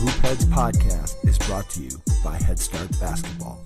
Hoopheads podcast is brought to you by Head Start Basketball.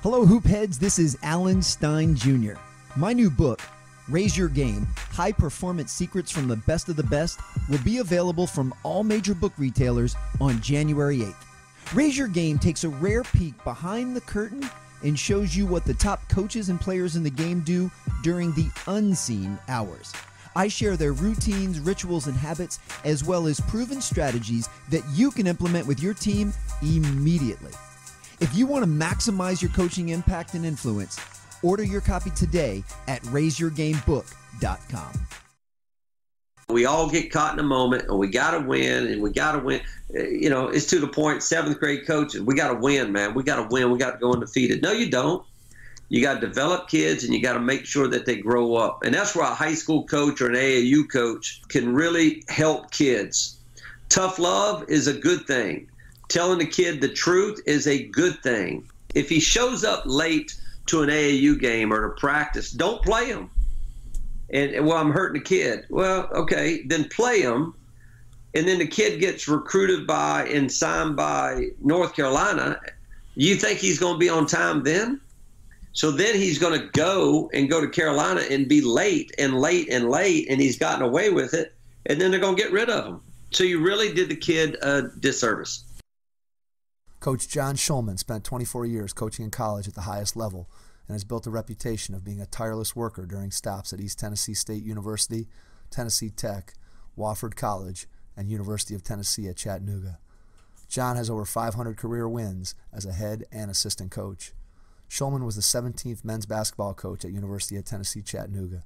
Hello, Hoopheads. This is Alan Stein Jr. My new book, Raise Your Game, High Performance Secrets from the Best of the Best, will be available from all major book retailers on January 8th. Raise Your Game takes a rare peek behind the curtain and shows you what the top coaches and players in the game do during the unseen hours. I share their routines, rituals, and habits, as well as proven strategies that you can implement with your team immediately. If you want to maximize your coaching impact and influence, order your copy today at raiseyourgamebook.com. We all get caught in a moment, and we got to win, and we got to win. You know, it's to the point, seventh-grade coaches, we got to win, man. We got to win. We got to go undefeated. No, you don't. You got to develop kids, and you got to make sure that they grow up. And that's where a high school coach or an AAU coach can really help kids. Tough love is a good thing. Telling the kid the truth is a good thing. If he shows up late to an AAU game or to practice, don't play him. And, well, I'm hurting the kid. Well, okay, then play him. And then the kid gets recruited by and signed by North Carolina. You think he's going to be on time then? So then he's going to go to Carolina and be late, and he's gotten away with it, and then they're going to get rid of him. So you really did the kid a disservice. Coach John Shulman spent 24 years coaching in college at the highest level and has built a reputation of being a tireless worker during stops at East Tennessee State University, Tennessee Tech, Wofford College, and University of Tennessee at Chattanooga. John has over 500 career wins as a head and assistant coach. Shulman was the 17th men's basketball coach at University of Tennessee Chattanooga.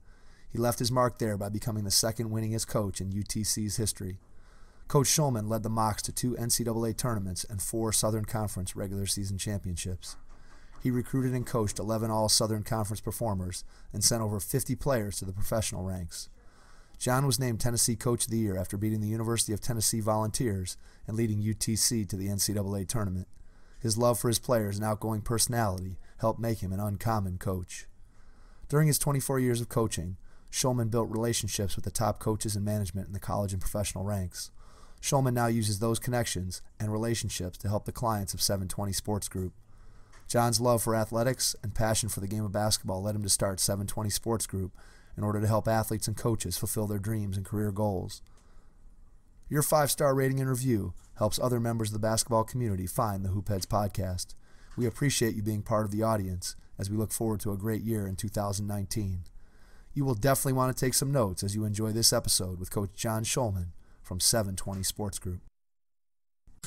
He left his mark there by becoming the second winningest coach in UTC's history. Coach Shulman led the Mocs to 2 NCAA tournaments and 4 Southern Conference regular season championships. He recruited and coached 11 All-Southern Conference performers and sent over 50 players to the professional ranks. John was named Tennessee Coach of the Year after beating the University of Tennessee Volunteers and leading UTC to the NCAA tournament. His love for his players and outgoing personality helped make him an uncommon coach. During his 24 years of coaching, Shulman built relationships with the top coaches and management in the college and professional ranks. Shulman now uses those connections and relationships to help the clients of 720 Sports Group. John's love for athletics and passion for the game of basketball led him to start 720 Sports Group in order to help athletes and coaches fulfill their dreams and career goals. Your 5-star rating and review helps other members of the basketball community find the Hoopheads podcast. We appreciate you being part of the audience as we look forward to a great year in 2019. You will definitely want to take some notes as you enjoy this episode with Coach John Shulman from 720 Sports Group.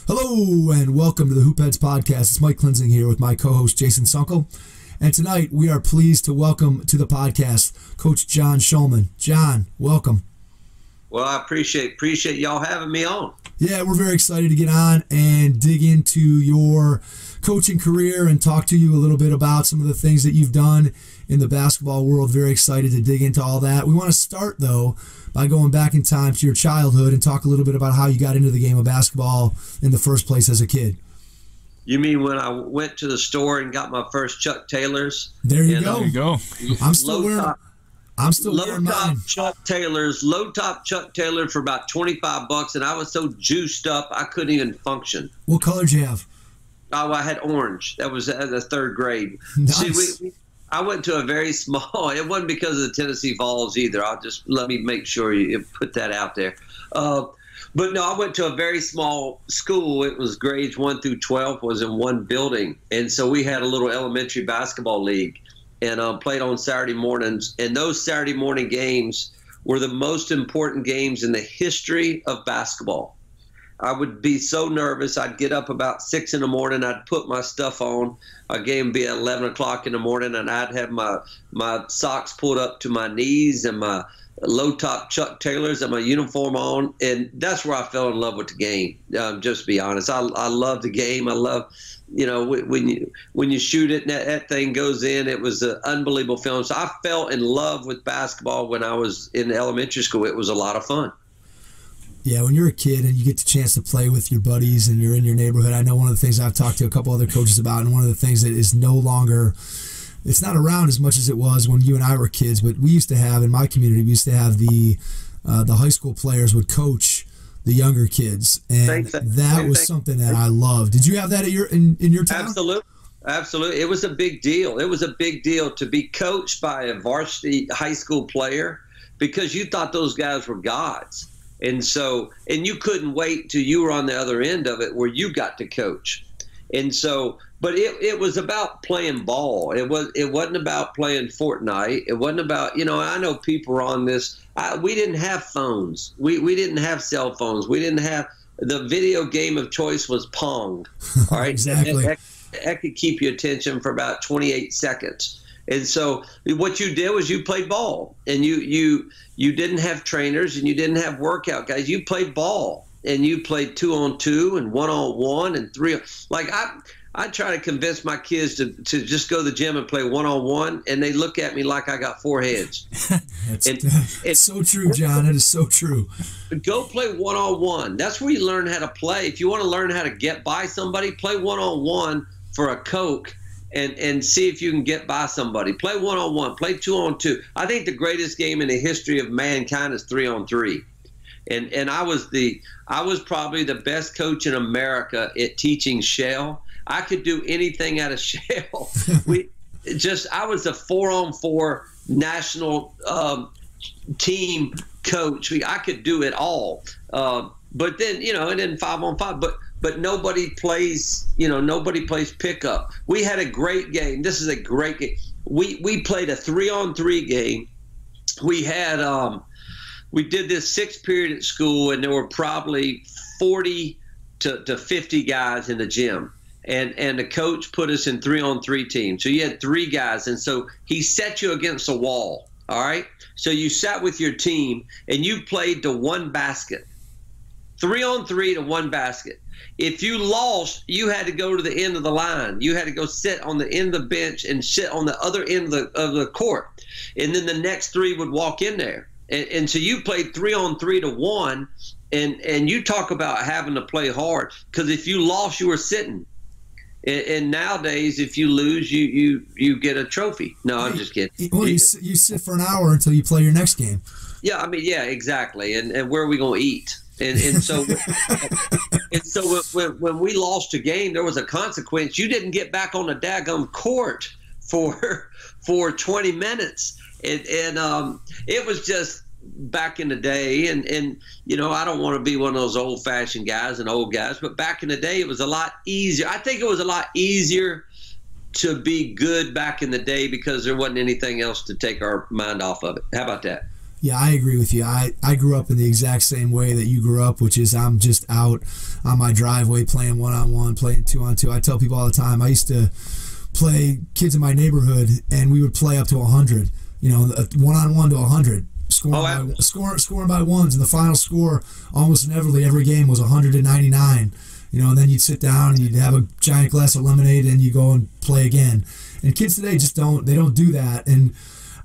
Hello and welcome to the Hoopheads podcast. It's Mike Klinzing here with my co-host Jason Sunkel. And tonight we are pleased to welcome to the podcast Coach John Shulman. John, welcome. Well, I appreciate y'all having me on. Yeah, we're very excited to get on and dig into your coaching career and talk to you a little bit about some of the things that you've done in the basketball world. Very excited to dig into all that. We want to start, though, by going back in time to your childhood and talk a little bit about how you got into the game of basketball in the first place as a kid. You mean when I went to the store and got my first Chuck Taylors? There you go. There you go. I'm still wearing mine. Low-top Chuck Taylors for about 25 bucks, and I was so juiced up I couldn't even function. What color did you have? Oh, I had orange. That was the 3rd grade. Nice. See, I went to a very small – it wasn't because of the Tennessee Vols either. I'll just – let me make sure you put that out there. But, no, I went to a very small school. It was grades 1 through 12 was in one building, and so we had a little elementary basketball league and played on Saturday mornings. And those Saturday morning games were the most important games in the history of basketball. I would be so nervous. I'd get up about 6 in the morning. I'd put my stuff on. Our game would be at 11 o'clock in the morning, and I'd have my socks pulled up to my knees and my low-top Chuck Taylors and my uniform on. And that's where I fell in love with the game, just to be honest. I love the game. I love, you know, when you shoot it and that thing goes in. It was an unbelievable feeling. So I fell in love with basketball when I was in elementary school. It was a lot of fun. Yeah, when you're a kid and you get the chance to play with your buddies and you're in your neighborhood, I know one of the things I've talked to a couple other coaches about, and one of the things that is no longer, it's not around as much as it was when you and I were kids, but we used to have, in my community, we used to have the high school players would coach the younger kids, and that was something that I loved. Did you have that at your in your time? Absolutely. Absolutely. It was a big deal. It was a big deal to be coached by a varsity high school player because you thought those guys were gods. And so, and you couldn't wait till you were on the other end of it where you got to coach. And so, but it was about playing ball. It wasn't about playing Fortnite. It wasn't about, you know, I know people are on this. We didn't have phones. We didn't have cell phones. We didn't have, the video game of choice was Pong. All right. Exactly. That could keep your attention for about 28 seconds. And so what you did was you played ball, and you didn't have trainers and you didn't have workout guys. You played ball, and you played 2-on-2 and 1-on-1 and 3. Like I try to convince my kids to just go to the gym and play 1-on-1, and they look at me like I got 4 heads. It's so true, John. It is so true. Go play 1-on-1. That's where you learn how to play. If you want to learn how to get by somebody, play 1-on-1 for a Coke and see if you can get by somebody. Play 1-on-1. Play 2-on-2. I think the greatest game in the history of mankind is 3-on-3. And I was probably the best coach in America at teaching shell. I could do anything out of shell. I was a 4-on-4 national team coach. I could do it all. But then, you know, and then 5-on-5. But nobody plays, you know, nobody plays pickup. We had a great game. This is a great game. We played a 3-on-3 game. We had we did this 6th period at school, and there were probably 40 to 50 guys in the gym. And the coach put us in 3-on-3 teams. So you had 3 guys, and so he set you against a wall, all right? So you sat with your team, and you played to 1 basket. 3-on-3 to 1 basket. If you lost, you had to go to the end of the line. You had to go sit on the end of the bench and sit on the other end of the court. And then the next 3 would walk in there. And so you played 3-on-3 to 1, and you talk about having to play hard, because if you lost, you were sitting. And nowadays, if you lose, you get a trophy. No, I'm just kidding. Well, you sit for an hour until you play your next game. Yeah, I mean, yeah, exactly. And where are we going to eat? And so when we lost a game, there was a consequence. You didn't get back on the daggum court for 20 minutes, and it was just back in the day. And you know, I don't want to be one of those old-fashioned guys and old guys, but back in the day, it was a lot easier. I think it was a lot easier to be good back in the day because there wasn't anything else to take our mind off of it. How about that? Yeah, I agree with you. I grew up in the exact same way that you grew up, which is I'm just out on my driveway playing 1-on-1, playing 2-on-2. I tell people all the time, I used to play kids in my neighborhood, and we would play up to 100, you know, 1-on-1 to 100, scoring by ones. And the final score almost inevitably every game was 199, you know, and then you'd sit down and you'd have a giant glass of lemonade and you go and play again. And kids today just don't do that. And,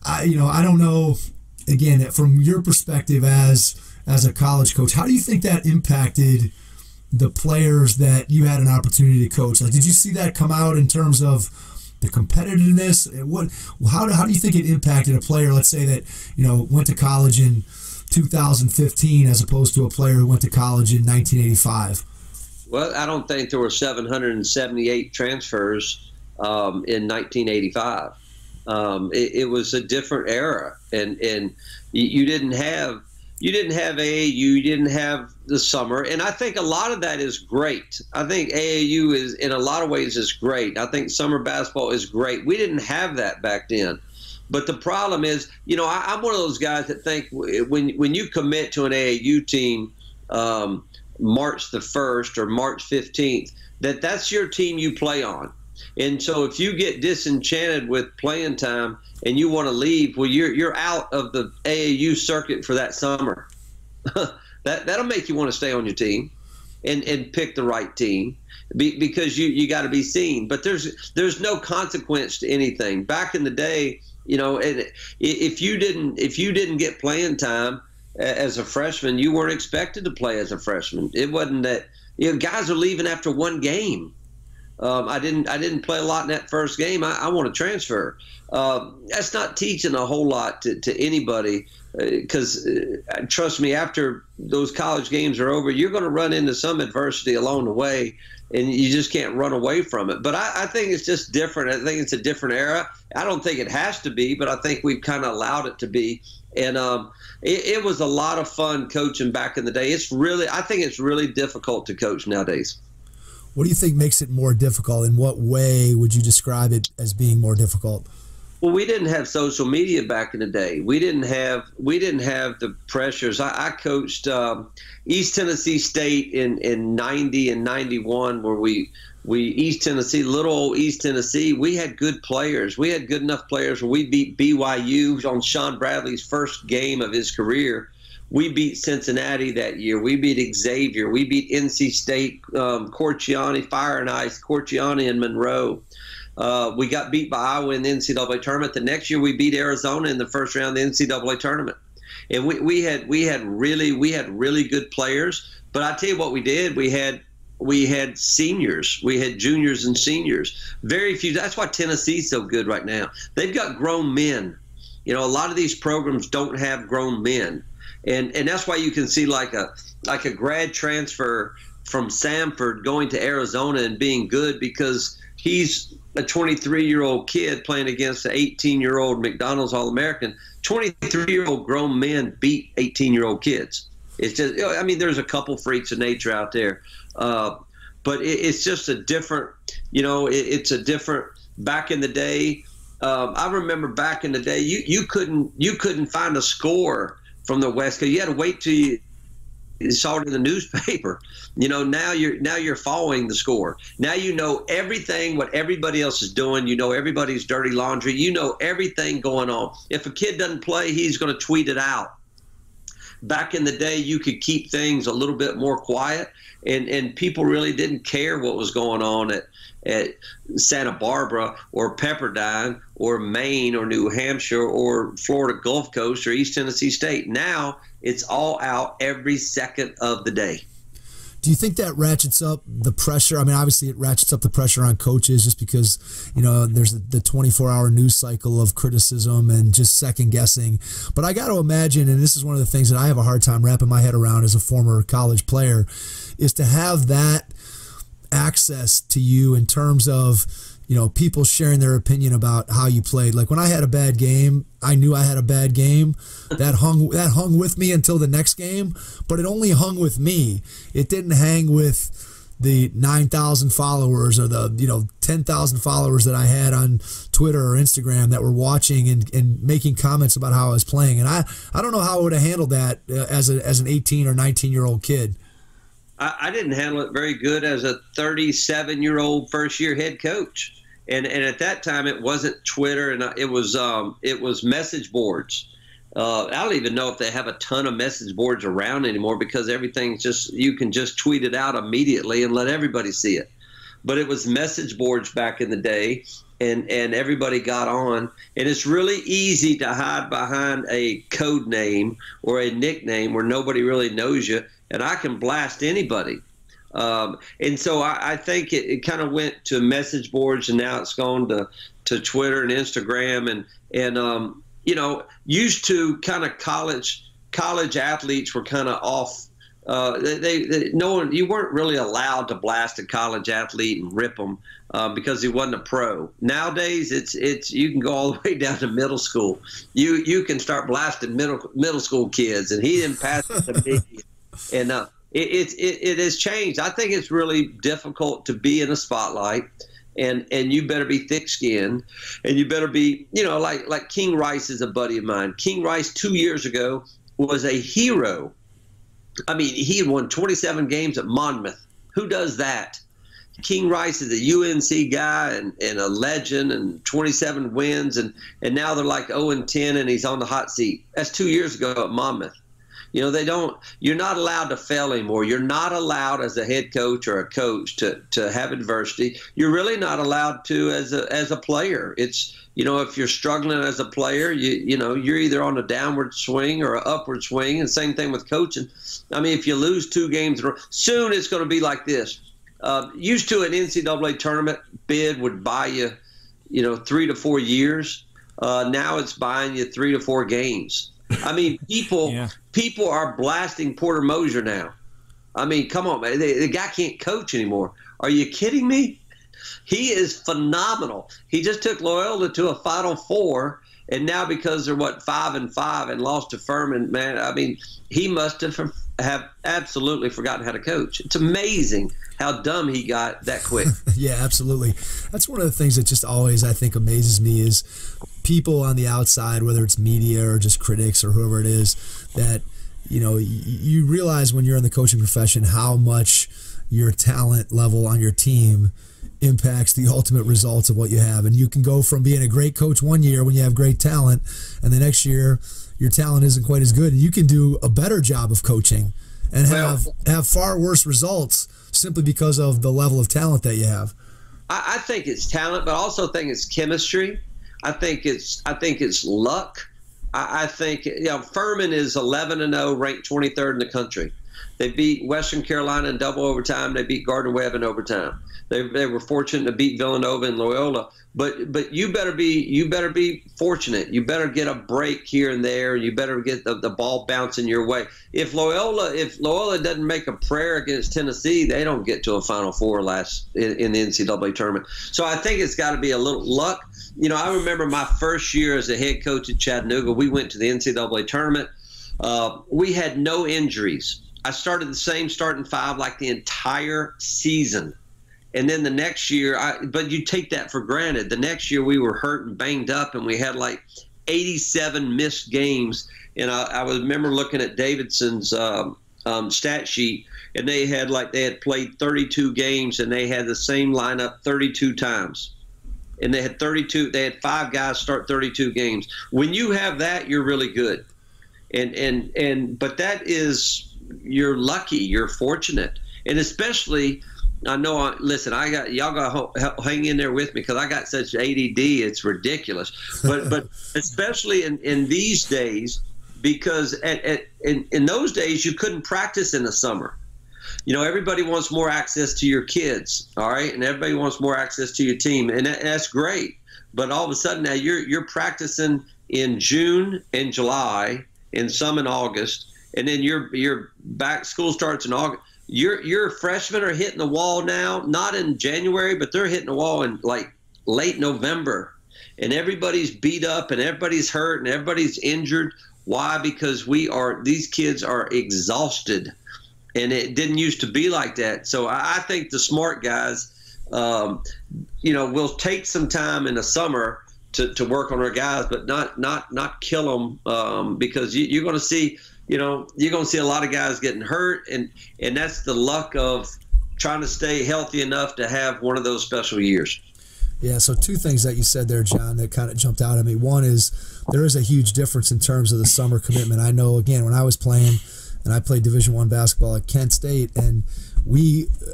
I don't know – again, from your perspective as a college coach, how do you think that impacted the players that you had an opportunity to coach? Like, did you see that come out in terms of the competitiveness? How do you think it impacted a player, let's say, that, you know, went to college in 2015 as opposed to a player who went to college in 1985? Well, I don't think there were 778 transfers in 1985. It was a different era, and you didn't have AAU, you didn't have the summer, and I think a lot of that is great. I think AAU is in a lot of ways is great. I think summer basketball is great. We didn't have that back then, but the problem is, you know, I'm one of those guys that think when you commit to an AAU team, March the 1st or March 15th, that's your team you play on. And so if you get disenchanted with playing time and you want to leave, well, you're out of the AAU circuit for that summer. That'll make you want to stay on your team and pick the right team because you got to be seen. But there's no consequence to anything. Back in the day, you know, if you didn't get playing time as a freshman, you weren't expected to play as a freshman. It wasn't that, you know, guys are leaving after 1 game. I didn't play a lot in that first game. I want to transfer. That's not teaching a whole lot to anybody because trust me, after those college games are over, you're going to run into some adversity along the way, and you just can't run away from it. But I think it's just different. I think it's a different era. I don't think it has to be, but I think we've kind of allowed it to be. And it was a lot of fun coaching back in the day. It's really, I think it's really difficult to coach nowadays. What do you think makes it more difficult? In what way would you describe it as being more difficult? Well, we didn't have social media back in the day. We didn't have the pressures. I coached East Tennessee State in 90 and 91, where we East Tennessee, little old East Tennessee, we had good players. We had good enough players. We beat BYU on Sean Bradley's first game of his career. We beat Cincinnati that year. We beat Xavier. We beat NC State, Corchiani, Fire and Ice, Corchiani and Monroe. We got beat by Iowa in the NCAA tournament. The next year, we beat Arizona in the first round of the NCAA tournament. And we had really good players. But I tell you what we did. We had seniors. We had juniors and seniors. Very few. That's why Tennessee's so good right now. They've got grown men. You know, a lot of these programs don't have grown men, and that's why you can see like a grad transfer from Samford going to Arizona and being good because he's a 23-year-old kid playing against an 18-year-old McDonald's All-American. 23-year-old grown men beat 18-year-old kids. It's just, I mean, there's a couple freaks of nature out there, but it's just a different, you know, it's a different. Back in the day, I remember back in the day, you couldn't find a score from the West Coast. You had to wait till you saw it in the newspaper. You know, now you're following the score. Now you know everything, what everybody else is doing. You know everybody's dirty laundry. You know everything going on. If a kid doesn't play, he's going to tweet it out. Back in the day, you could keep things a little bit more quiet, and people really didn't care what was going on at Santa Barbara or Pepperdine or Maine or New Hampshire or Florida Gulf Coast or East Tennessee State. Now it's all out every second of the day. Do you think that ratchets up the pressure? I mean, obviously it ratchets up the pressure on coaches just because, you know, there's the 24-hour news cycle of criticism and just second-guessing. But I got to imagine, and this is one of the things that I have a hard time wrapping my head around as a former college player, is to have that access to you in terms of, you know, people sharing their opinion about how you played. Like when I had a bad game, I knew I had a bad game. That hung with me until the next game, but it only hung with me. It didn't hang with the 9,000 followers or the, you know, 10,000 followers that I had on Twitter or Instagram that were watching and making comments about how I was playing. And I don't know how I would have handled that as an 18 or 19-year-old kid. I didn't handle it very good as a 37-year-old first-year head coach. And at that time, it wasn't Twitter, and it was message boards. I don't even know if they have a ton of message boards around anymore because everything's just, you can just tweet it out immediately and let everybody see it. But it was message boards back in the day, and everybody got on. And it's really easy to hide behind a code name or a nickname where nobody really knows you, and I can blast anybody. And so I think it kind of went to message boards, and now it's gone to Twitter and Instagram, and you know, used to kind of college athletes were kind of off. You weren't really allowed to blast a college athlete and rip them because he wasn't a pro. Nowadays, it's you can go all the way down to middle school. You can start blasting middle school kids, and he didn't pass it to me. And it has changed. I think it's really difficult to be in a spotlight, and you better be thick-skinned, and you better be, you know, like King Rice is a buddy of mine. King Rice 2 years ago was a hero. I mean, he had won 27 games at Monmouth. Who does that? King Rice is a UNC guy and a legend and 27 wins, and now they're like 0-10, and he's on the hot seat. That's 2 years ago at Monmouth. You know, you're not allowed to fail anymore. You're not allowed as a head coach or a coach to have adversity. You're really not allowed to as a player. It's, you know, if you're struggling as a player, you know, you're either on a downward swing or an upward swing, and same thing with coaching. I mean, if you lose two games, soon it's going to be like this. Used to an NCAA tournament bid would buy you, you know, 3 to 4 years. Now it's buying you 3 to 4 games. I mean, people people are blasting Porter Moser now. I mean, come on, man. The guy can't coach anymore. Are you kidding me? He is phenomenal. He just took Loyola to a Final Four, and now because they're, what, 5-5 and lost to Furman, man, I mean, he must have absolutely forgotten how to coach. It's amazing how dumb he got that quick. Yeah, absolutely. That's one of the things that just always, I think, amazes me is people on the outside, whether it's media or just critics or whoever it is, that, you know, you realize when you're in the coaching profession how much your talent level on your team impacts the ultimate results of what you have. And you can go from being a great coach one year when you have great talent, and the next year your talent isn't quite as good, and you can do a better job of coaching and have far worse results simply because of the level of talent that you have. I think it's talent, but I also think it's chemistry. I think it's luck. I think, you know, Furman is 11-0, ranked 23rd in the country. They beat Western Carolina in double overtime. They beat Gardner-Webb in overtime. They were fortunate to beat Villanova and Loyola. But you better be fortunate. You better get a break here and there. You better get the ball bouncing your way. If Loyola doesn't make a prayer against Tennessee, they don't get to a Final Four in the NCAA tournament. So I think it's got to be a little luck. You know, I remember my first year as a head coach at Chattanooga. We went to the NCAA tournament. We had no injuries. I started the same starting five like the entire season. And then the next year, but you take that for granted. The next year we were hurt and banged up, and we had like 87 missed games. And I remember looking at Davidson's stat sheet, and they had played 32 games, and they had the same lineup 32 times. And they had 32. They had five guys start 32 games. When you have that, you're really good. But that is, you're lucky. You're fortunate, and especially. I know. Listen, I got y'all. Got hang in there with me because I got such ADD. It's ridiculous. But especially in these days, because in those days you couldn't practice in the summer. You know, everybody wants more access to your kids. All right, and everybody wants more access to your team, and that's great. But all of a sudden now you're practicing in June and July, and some in August, and then you're back. School starts in August. Your freshmen are hitting the wall now, not in January, but they're hitting the wall in like late November. And everybody's beat up and everybody's hurt and everybody's injured. Why? Because these kids are exhausted. And it didn't used to be like that. So I think the smart guys, you know, will take some time in the summer to work on our guys, but not kill them because you're going to see – you know, you're going to see a lot of guys getting hurt, and that's the luck of trying to stay healthy enough to have one of those special years. Yeah, so two things that you said there, John, that kind of jumped out at me. One is there is a huge difference in terms of the summer commitment. I know, again, when I was playing, and I played Division I basketball at Kent State, and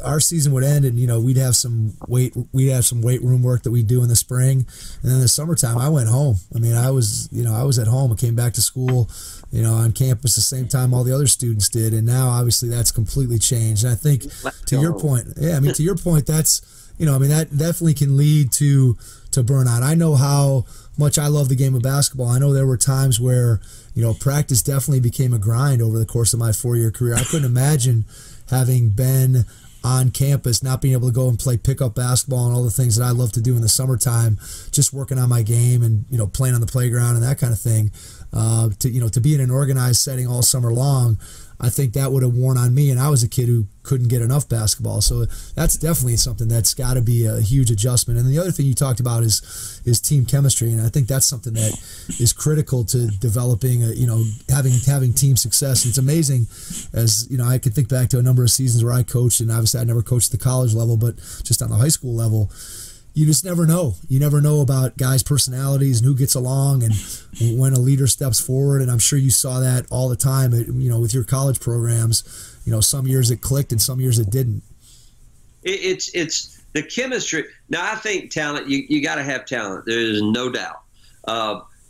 our season would end, and you know we'd have some weight room work that we'd do in the spring, and then the summertime I went home. I mean, I was at home. I came back to school, you know, on campus the same time all the other students did, and now obviously that's completely changed. And I think to your point, that's, you know, I mean, that definitely can lead to burnout. I know how much I love the game of basketball. I know there were times where, you know, practice definitely became a grind over the course of my four-year career. I couldn't imagine having been on campus, not being able to go and play pickup basketball and all the things that I love to do in the summertime, just working on my game and, you know, playing on the playground and that kind of thing. To be in an organized setting all summer long, I think that would have worn on me. And I was a kid who couldn't get enough basketball. So that's definitely something that's got to be a huge adjustment. And the other thing you talked about is team chemistry. And I think that's something that is critical to developing, having team success. And it's amazing, as, you know, I can think back to a number of seasons where I coached, and obviously I never coached at the college level, but just on the high school level. You just never know. You never know about guys' personalities and who gets along and when a leader steps forward. And I'm sure you saw that all the time, you know, with your college programs. You know, some years it clicked and some years it didn't. It's the chemistry. Now, I think talent, you got to have talent. There is no doubt.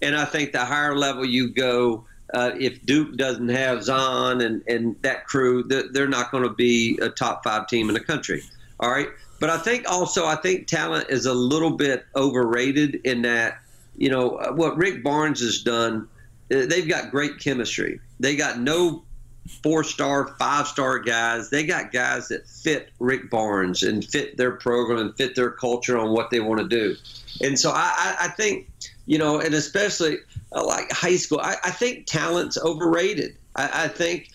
And I think the higher level you go, if Duke doesn't have Zahn and that crew, they're not going to be a top-5 team in the country. All right? But I think talent is a little bit overrated in that, you know, what Rick Barnes has done They've got great chemistry. They got no four-star, five-star guys. They got guys that fit Rick Barnes and fit their program and fit their culture on what they want to do. And so I think, you know, and especially like high school, I think talent's overrated. I think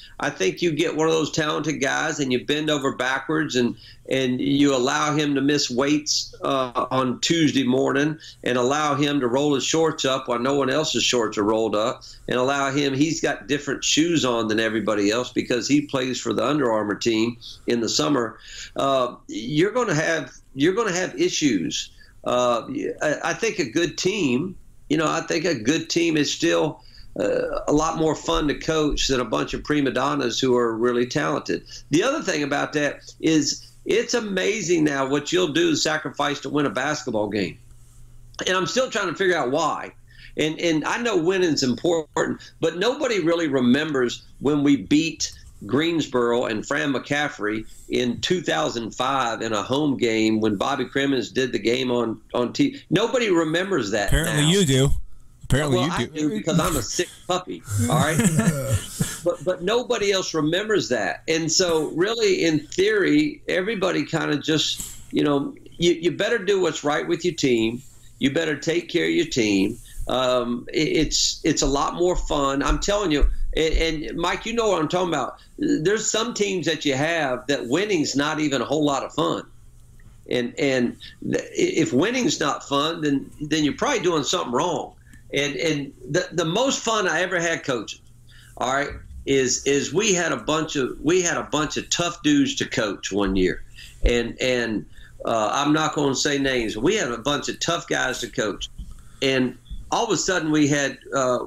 you get one of those talented guys and you bend over backwards and you allow him to miss weights on Tuesday morning and allow him to roll his shorts up while no one else's shorts are rolled up and allow him, he's got different shoes on than everybody else because he plays for the Under Armour team in the summer. You're going to have issues. I think a good team, you know, I think a good team is still a lot more fun to coach than a bunch of prima donnas who are really talented. The other thing about that is it's amazing now what you'll do is sacrifice to win a basketball game. And I'm still trying to figure out why. And I know winning's important, but nobody really remembers when we beat Greensboro and Fran McCaffrey in 2005 in a home game when Bobby Crimmins did the game on TV. Nobody remembers that. Apparently now. You do. Apparently well, you do. I do because I'm a sick puppy, all right? But nobody else remembers that. And so really, in theory, everybody kind of just, you know, you better do what's right with your team. You better take care of your team. It's a lot more fun. I'm telling you, and Mike, you know what I'm talking about. There's some teams that you have that winning's not even a whole lot of fun. And if winning's not fun, then you're probably doing something wrong. And the most fun I ever had coaching, all right, is we had a bunch of tough dudes to coach one year, and I'm not going to say names. We had a bunch of tough guys to coach, and all of a sudden we had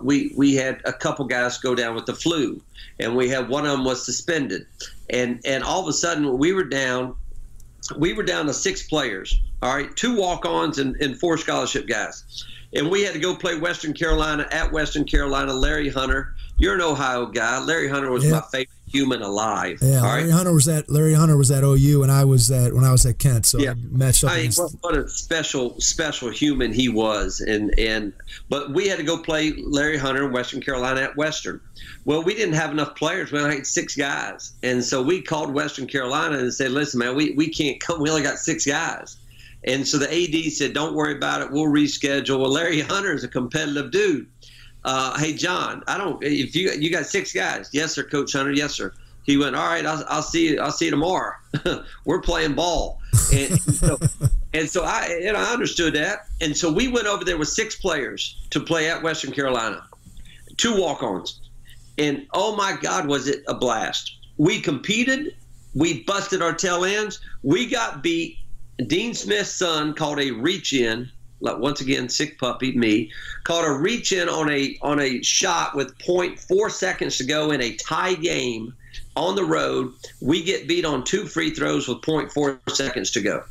we had a couple guys go down with the flu, and we had one of them was suspended, and all of a sudden we were down to 6 players, all right, 2 walk-ons and 4 scholarship guys. And we had to go play Western Carolina at Western Carolina. Larry Hunter, you're an Ohio guy. Larry Hunter was my favorite human alive. Yeah, all right? Larry Hunter was at OU, and I was at when I was at Kent. So yeah, matched up. What a special human he was. But we had to go play Larry Hunter in Western Carolina at Western. Well, we didn't have enough players. We only had 6 guys, and so we called Western Carolina and said, "Listen, man, we can't come. We only got 6 guys." And so the AD said, don't worry about it. We'll reschedule. Well, Larry Hunter is a competitive dude. Hey, John, if you got 6 guys. Yes, sir, Coach Hunter. Yes, sir. He went, all right, I'll see you tomorrow. We're playing ball. And so I understood that. And so we went over there with 6 players to play at Western Carolina, 2 walk-ons. And, oh, my God, was it a blast. We competed. We busted our tail ends. We got beat. Dean Smith's son called a reach-in, like once again, sick puppy, me, called a reach-in on a shot with 0.4 seconds to go in a tie game on the road. We get beat on 2 free throws with 0.4 seconds to go.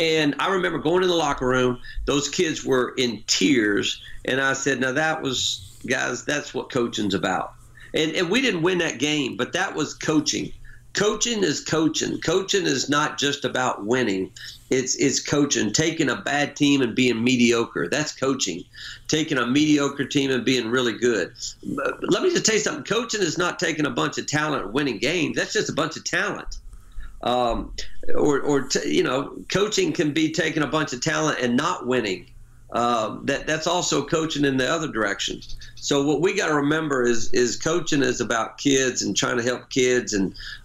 And I remember going in the locker room, those kids were in tears, and I said, now that was, guys, that's what coaching's about. And we didn't win that game, but that was coaching. Coaching is coaching. Coaching is not just about winning. It's coaching. Taking a bad team and being mediocre. That's coaching. Taking a mediocre team and being really good. But let me just tell you something. Coaching is not taking a bunch of talent and winning games. That's just a bunch of talent. Coaching can be taking a bunch of talent and not winning. That's also coaching in the other direction. So what we got to remember is coaching is about kids and trying to help kids,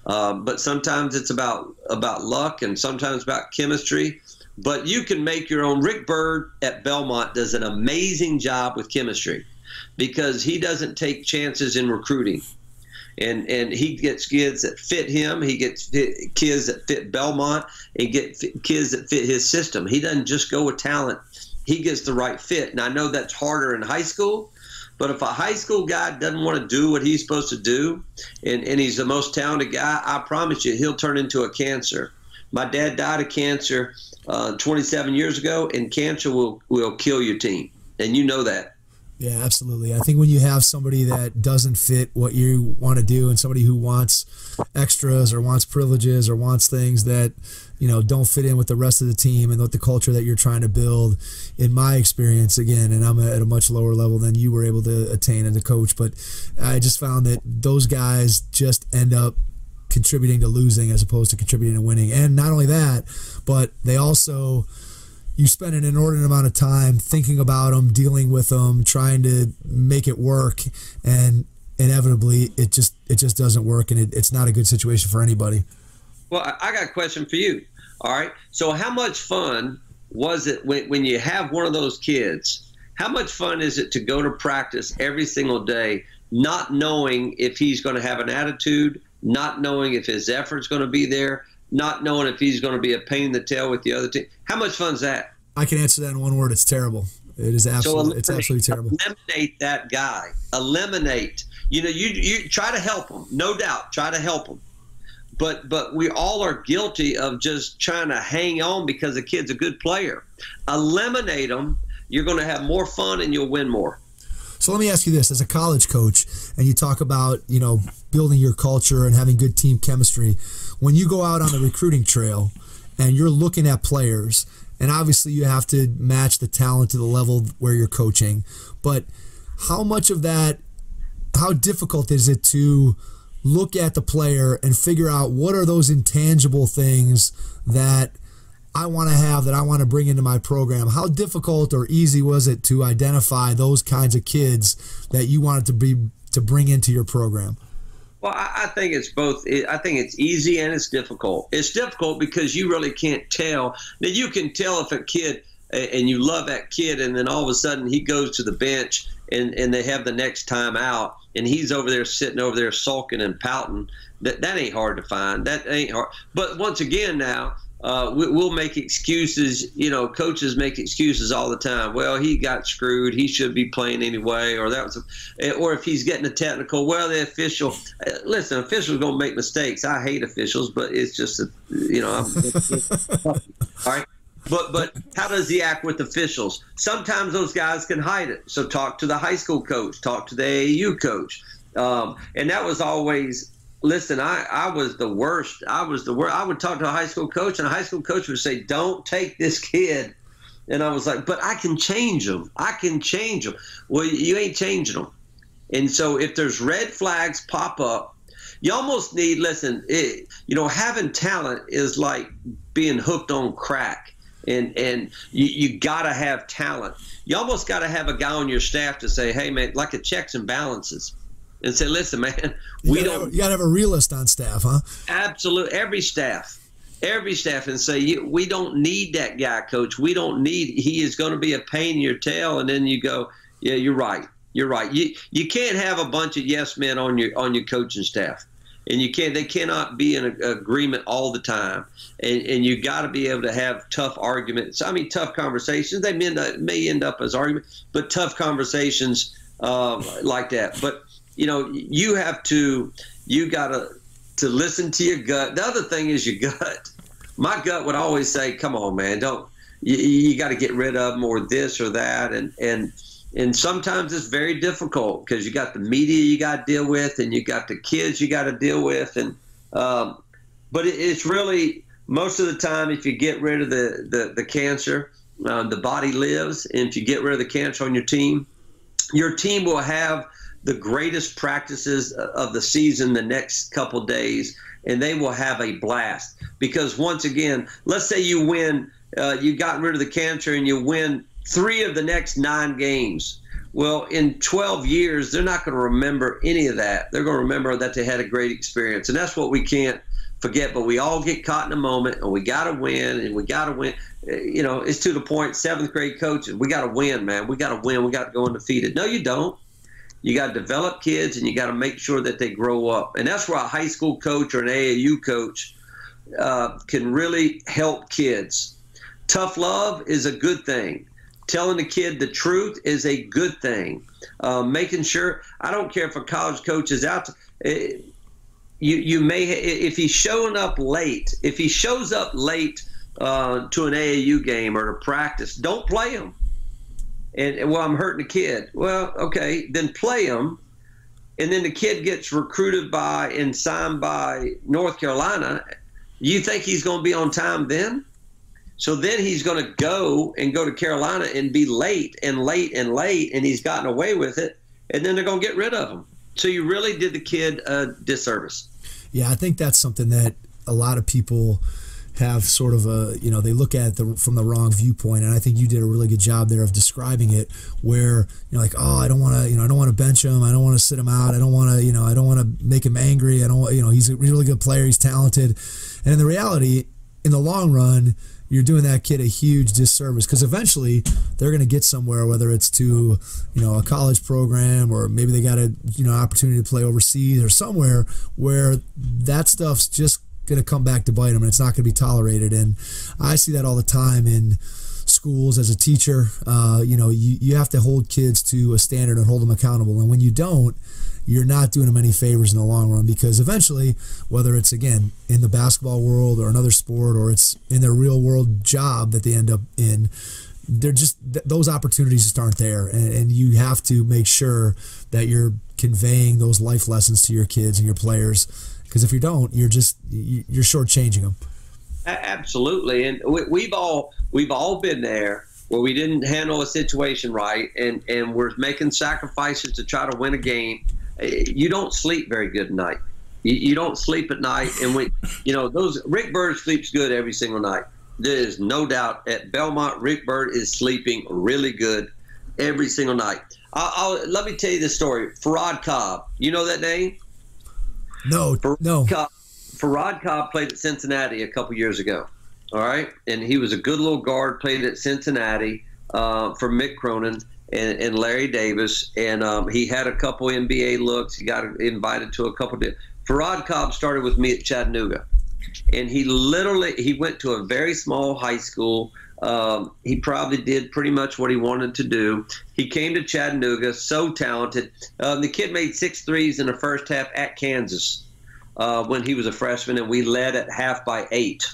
but sometimes it's about luck and sometimes about chemistry. But you can make your own. Rick Bird at Belmont does an amazing job with chemistry because he doesn't take chances in recruiting. And he gets kids that fit him. He gets kids that fit Belmont and get kids that fit his system. He doesn't just go with talent. He gets the right fit. And I know that's harder in high school, but if a high school guy doesn't want to do what he's supposed to do and he's the most talented guy, I promise you he'll turn into a cancer. My dad died of cancer 27 years ago, and cancer will kill your team, and you know that. Yeah, absolutely. I think when you have somebody that doesn't fit what you want to do and somebody who wants extras or wants privileges or wants things that, you know, don't fit in with the rest of the team and with the culture that you're trying to build, in my experience, again, and I'm at a much lower level than you were able to attain as a coach, but I just found that those guys just end up contributing to losing as opposed to contributing to winning. And not only that, but they also – you spend an inordinate amount of time thinking about them, dealing with them, trying to make it work, and inevitably it just doesn't work, and it's not a good situation for anybody. Well, I got a question for you. All right, so how much fun was it when you have one of those kids? How much fun is it to go to practice every single day, not knowing if he's going to have an attitude, not knowing if his effort's going to be there, not knowing if he's going to be a pain in the tail with the other team? How much fun is that? I can answer that in one word. It's terrible. It is absolutely, so it's absolutely terrible. Eliminate that guy. Eliminate. You know, you try to help him, no doubt. Try to help him. But we all are guilty of just trying to hang on because the kid's a good player. Eliminate him. You're going to have more fun and you'll win more. So let me ask you this. As a college coach, and you talk about, you know, building your culture and having good team chemistry, when you go out on the recruiting trail and you're looking at players, and obviously you have to match the talent to the level where you're coaching, but how much of that, how difficult is it to look at the player and figure out what are those intangible things that I want to have, that I want to bring into my program? How difficult or easy was it to identify those kinds of kids that you wanted to bring into your program? Well, I think it's both. I think it's easy and it's difficult. It's difficult because you really can't tell. Now, you can tell if a kid, and you love that kid, and then all of a sudden he goes to the bench and they have the next time out, and he's over there sitting over there sulking and pouting. That ain't hard to find. That ain't hard. But once again now, we'll make excuses. You know, coaches make excuses all the time. Well, he got screwed. He should be playing anyway. Or that was, or if he's getting a technical. Well, the official. Listen, officials are gonna make mistakes. I hate officials, but it's just a, you know. All right, but how does he act with officials? Sometimes those guys can hide it. So talk to the high school coach. Talk to the AAU coach. And that was always. Listen, I was the worst. I was the worst. I would talk to a high school coach, and a high school coach would say, don't take this kid. And I was like, but I can change them. I can change them. Well, you ain't changing them. And so if there's red flags pop up, you almost need, listen, you know, having talent is like being hooked on crack. And you got to have talent. You almost got to have a guy on your staff to say, hey, man, like the checks and balances. And say, listen, man, you gotta have a realist on staff, huh? Absolutely, every staff, and say, we don't need that guy, coach. We don't need. He is going to be a pain in your tail. And then you go, yeah, you're right. You're right. You can't have a bunch of yes men on your coaching staff, and you can't. They cannot be in agreement all the time. And you got to be able to have tough arguments. I mean, tough conversations. They may end up as arguments, but tough conversations like that. But you know, you have to, you got to listen to your gut. The other thing is your gut. My gut would always say, come on, man, don't, you got to get rid of them or this or that. And sometimes it's very difficult because you got the media you got to deal with and you got the kids you got to deal with. And, but it's really, most of the time, if you get rid of the cancer, the body lives. And if you get rid of the cancer on your team will have the greatest practices of the season the next couple days, and they will have a blast. Because once again, let's say you win, you got rid of the cancer and you win 3 of the next 9 games. Well, in 12 years, they're not going to remember any of that. They're going to remember that they had a great experience. And that's what we can't forget, but we all get caught in a moment and we got to win and we got to win. You know, it's to the point, 7th grade coaches, we got to win, man. We got to win. We got to go undefeated. No, you don't. You got to develop kids, and you got to make sure that they grow up. And that's where a high school coach or an AAU coach can really help kids. Tough love is a good thing. Telling the kid the truth is a good thing. Making sure – I don't care if a college coach is out – you may – if he's showing up late, if he shows up late to an AAU game or to practice, don't play him. And, well, I'm hurting a kid. Well, okay, then play him. And then the kid gets recruited by and signed by North Carolina. You think he's going to be on time then? So then he's going to go to Carolina and be late and late and late, and he's gotten away with it, and then they're going to get rid of him. So you really did the kid a disservice. Yeah, I think that's something that a lot of people have sort of a, you know, they look at it from the wrong viewpoint, and I think you did a really good job there of describing it, where you're like, oh, I don't want to, you know, I don't want to bench him, I don't want to sit him out, I don't want to, you know, I don't want to make him angry, I don't want, you know, he's a really good player, he's talented. And in the reality, in the long run, you're doing that kid a huge disservice, because eventually they're going to get somewhere, whether it's to, you know, a college program, or maybe they got a, you know, opportunity to play overseas or somewhere where that stuff's just going to come back to bite them, and it's not going to be tolerated. And I see that all the time in schools as a teacher. You know, you have to hold kids to a standard and hold them accountable. And when you don't, you're not doing them any favors in the long run, because eventually, whether it's, again, in the basketball world or another sport, or it's in their real world job that they end up in, they're just, those opportunities just aren't there. And you have to make sure that you're conveying those life lessons to your kids and your players, because if you don't, you're shortchanging them. Absolutely. And we've all been there, where we didn't handle a situation right, and we're making sacrifices to try to win a game. You don't sleep very good at night. You don't sleep at night. And we, you know, those, Rick Bird sleeps good every single night. There is no doubt at Belmont, Rick Bird is sleeping really good every single night. Let me tell you this story. Farad Cobb, you know that name? No, no. Farad Cobb played at Cincinnati a couple years ago. All right, and he was a good little guard, played at Cincinnati for Mick Cronin and Larry Davis, and he had a couple NBA looks. He got invited to a couple of – Farad Cobb started with me at Chattanooga, and he literally – he went to a very small high school. He probably did pretty much what he wanted to do. He came to Chattanooga, so talented. The kid made 6 threes in the first half at Kansas when he was a freshman, and we led at half by 8.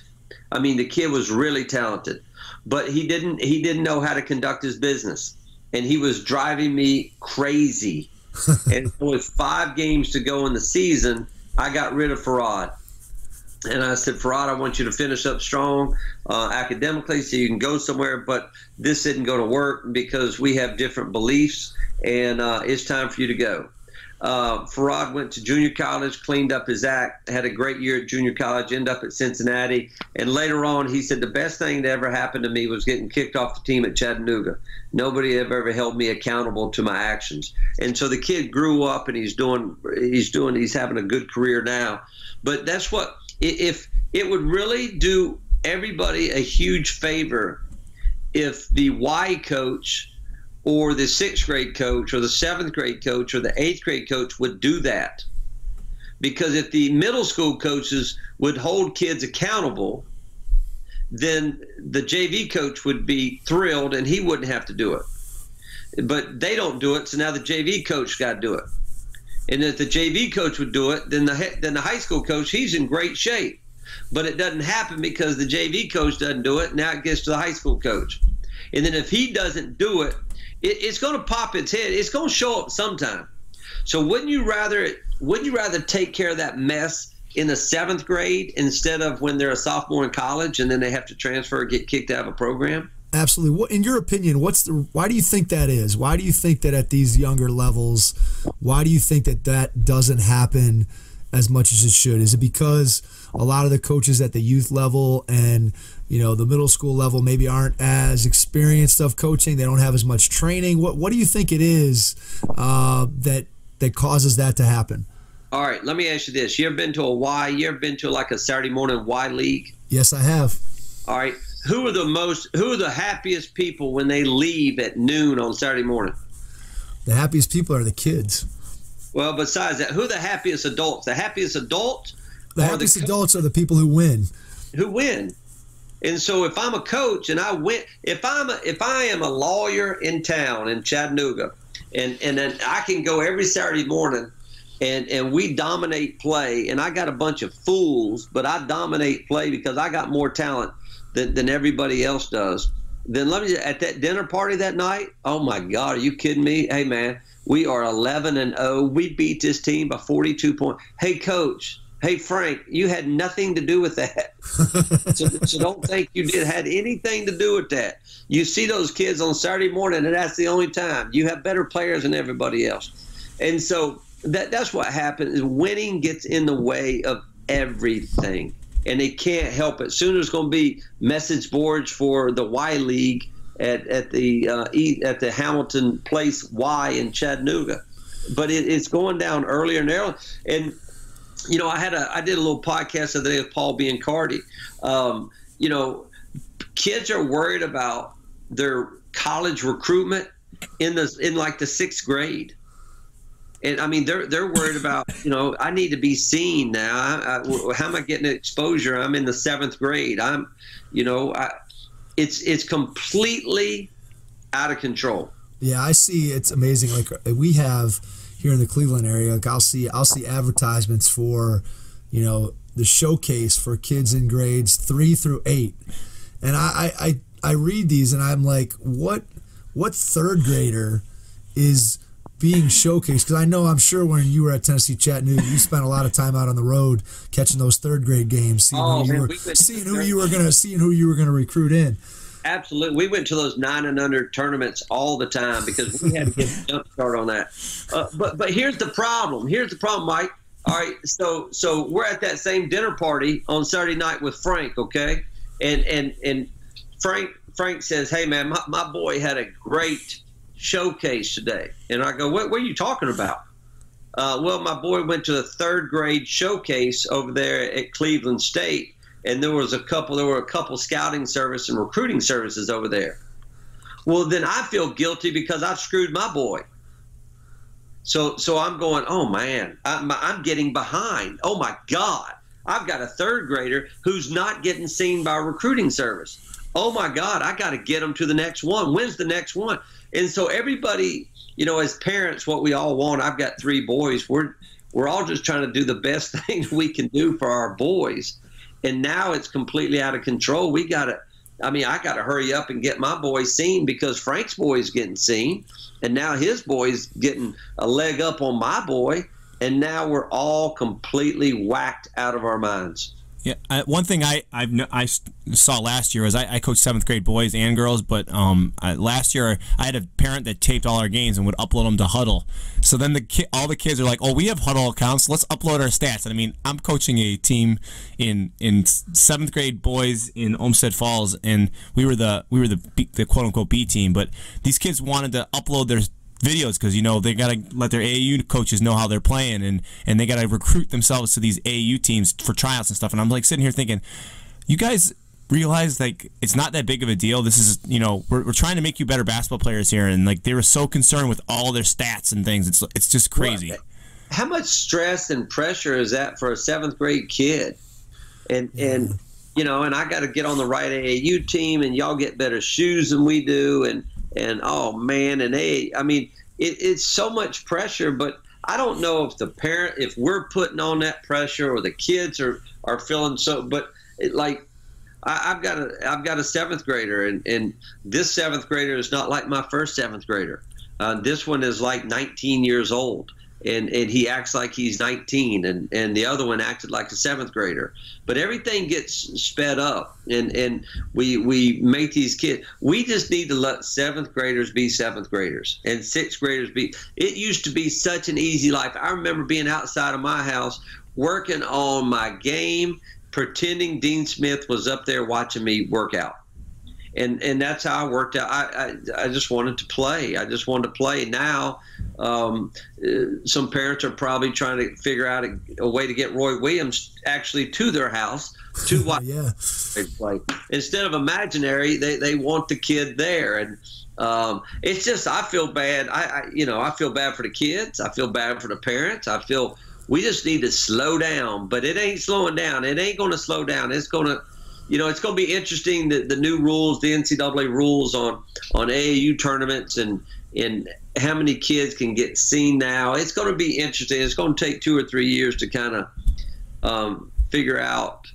I mean, the kid was really talented, but he didn't know how to conduct his business, and he was driving me crazy. And with 5 games to go in the season, I got rid of Farad. And I said, Farad, I want you to finish up strong academically so you can go somewhere, but this isn't going to work because we have different beliefs, and it's time for you to go. Farad went to junior college, cleaned up his act, had a great year at junior college, ended up at Cincinnati. And later on, he said, the best thing that ever happened to me was getting kicked off the team at Chattanooga. Nobody ever held me accountable to my actions. And so the kid grew up, and he's having a good career now. But that's what, if it would really do everybody a huge favor if the Y coach or the 6th grade coach or the 7th grade coach or the 8th grade coach would do that. Because if the middle school coaches would hold kids accountable, then the JV coach would be thrilled and he wouldn't have to do it. But they don't do it, so now the JV coach got to do it. And if the JV coach would do it, then the high school coach, he's in great shape. But it doesn't happen because the JV coach doesn't do it. Now it gets to the high school coach. And then if he doesn't do it, it's going to pop its head. It's going to show up sometime. So wouldn't you rather take care of that mess in the 7th grade instead of when they're a sophomore in college and then they have to transfer or get kicked out of a program? Absolutely. What, in your opinion, why do you think that is? Why do you think that at these younger levels, why do you think that that doesn't happen as much as it should? Is it because a lot of the coaches at the youth level and, you know, the middle school level maybe aren't as experienced of coaching? They don't have as much training. What do you think it is that causes that to happen? All right, let me ask you this. You ever been to a Y? You ever been to like a Saturday morning Y league? Yes, I have. All right. Who are the happiest people when they leave at noon on Saturday morning? The happiest people are the kids. Well, besides that, who are the happiest adults? The happiest adults? The happiest adults are the people who win. Who win. And so if I'm a coach and I win, if I am a lawyer in town in Chattanooga, and then I can go every Saturday morning and we dominate play, and I got a bunch of fools, but I dominate play because I got more talent than everybody else does. Then let me just, at that dinner party that night, oh my God, are you kidding me? Hey man, we are 11-0. We beat this team by 42 points. Hey coach, hey Frank, you had nothing to do with that. so don't think you had anything to do with that. You see those kids on Saturday morning, and that's the only time. You have better players than everybody else. And so that's what happens is winning gets in the way of everything. And they can't help it. Soon there's going to be message boards for the Y League at the Hamilton Place Y in Chattanooga, but it's going down earlier and earlier. And you know, I did a little podcast the other day with Paul Biancardi. You know, kids are worried about their college recruitment in like the sixth grade. And I mean, they're worried about, you know, I need to be seen now. How am I getting exposure? I'm in the seventh grade. It's completely out of control. Yeah, I see. It's amazing. Like we have here in the Cleveland area, like I'll see advertisements for, you know, the showcase for kids in grades 3 through 8, and I read these and I'm like, what third grader is being showcased? Because I'm sure when you were at Tennessee Chattanooga, you spent a lot of time out on the road catching those third grade games, seeing who you were gonna recruit in. Absolutely, we went to those 9 and under tournaments all the time because we had to get a jump start on that. But here's the problem. Here's the problem, Mike. All right, so we're at that same dinner party on Saturday night with Frank. Okay, and Frank says, "Hey man, my boy had a great showcase today." And I go, what are you talking about? Well, my boy went to a third grade showcase over there at Cleveland State, and there were a couple scouting service and recruiting services over there. Well, then I feel guilty because I've screwed my boy. So I'm going, oh man, I'm getting behind. Oh my God, I've got a third grader who's not getting seen by a recruiting service. Oh my God, I got to get them to the next one. When's the next one? And so everybody, you know, as parents, what we all want, I've got 3 boys. We're all just trying to do the best things we can do for our boys. And now it's completely out of control. I got to hurry up and get my boy seen because Frank's boy is getting seen. And now his boy's getting a leg up on my boy. And now we're all completely whacked out of our minds. Yeah, one thing I saw last year was I coached 7th grade boys and girls, but last year I had a parent that taped all our games and would upload them to Huddle. So then all the kids are like, oh, we have Huddle accounts, let's upload our stats. And I mean, I'm coaching a team in 7th grade boys in Olmsted Falls, and we were the quote unquote B team, but these kids wanted to upload their videos because, you know, they got to let their AAU coaches know how they're playing, and they got to recruit themselves to these AAU teams for tryouts and stuff. And I'm like sitting here thinking, you guys realize like it's not that big of a deal. This is, you know, we're trying to make you better basketball players here, and like they were so concerned with all their stats and things. It's just crazy. Well, how much stress and pressure is that for a 7th grade kid? And you know, and I got to get on the right AAU team, and y'all get better shoes than we do, and oh man, and it's so much pressure. But I don't know if if we're putting on that pressure, or the kids are feeling so. But I've got a 7th grader, and this 7th grader is not like my first 7th grader. This one is like 19 years old, and he acts like he's 19, and the other one acted like a 7th grader. But everything gets sped up, and we make these kids. We just need to let 7th graders be 7th graders, and 6th graders be. It used to be such an easy life. I remember being outside of my house, working on my game, pretending Dean Smith was up there watching me work out. And that's how I worked out. I just wanted to play. I just wanted to play. Now, some parents are probably trying to figure out a way to get Roy Williams actually to their house to watch. Yeah. They play. Instead of imaginary, they want the kid there. And it's just, I feel bad. I feel bad for the kids. I feel bad for the parents. I feel we just need to slow down. But it ain't slowing down. It ain't going to slow down. It's going to. You know, it's going to be interesting, the new rules, the NCAA rules on AAU tournaments and how many kids can get seen now. It's going to be interesting. It's going to take 2 or 3 years to kind of figure out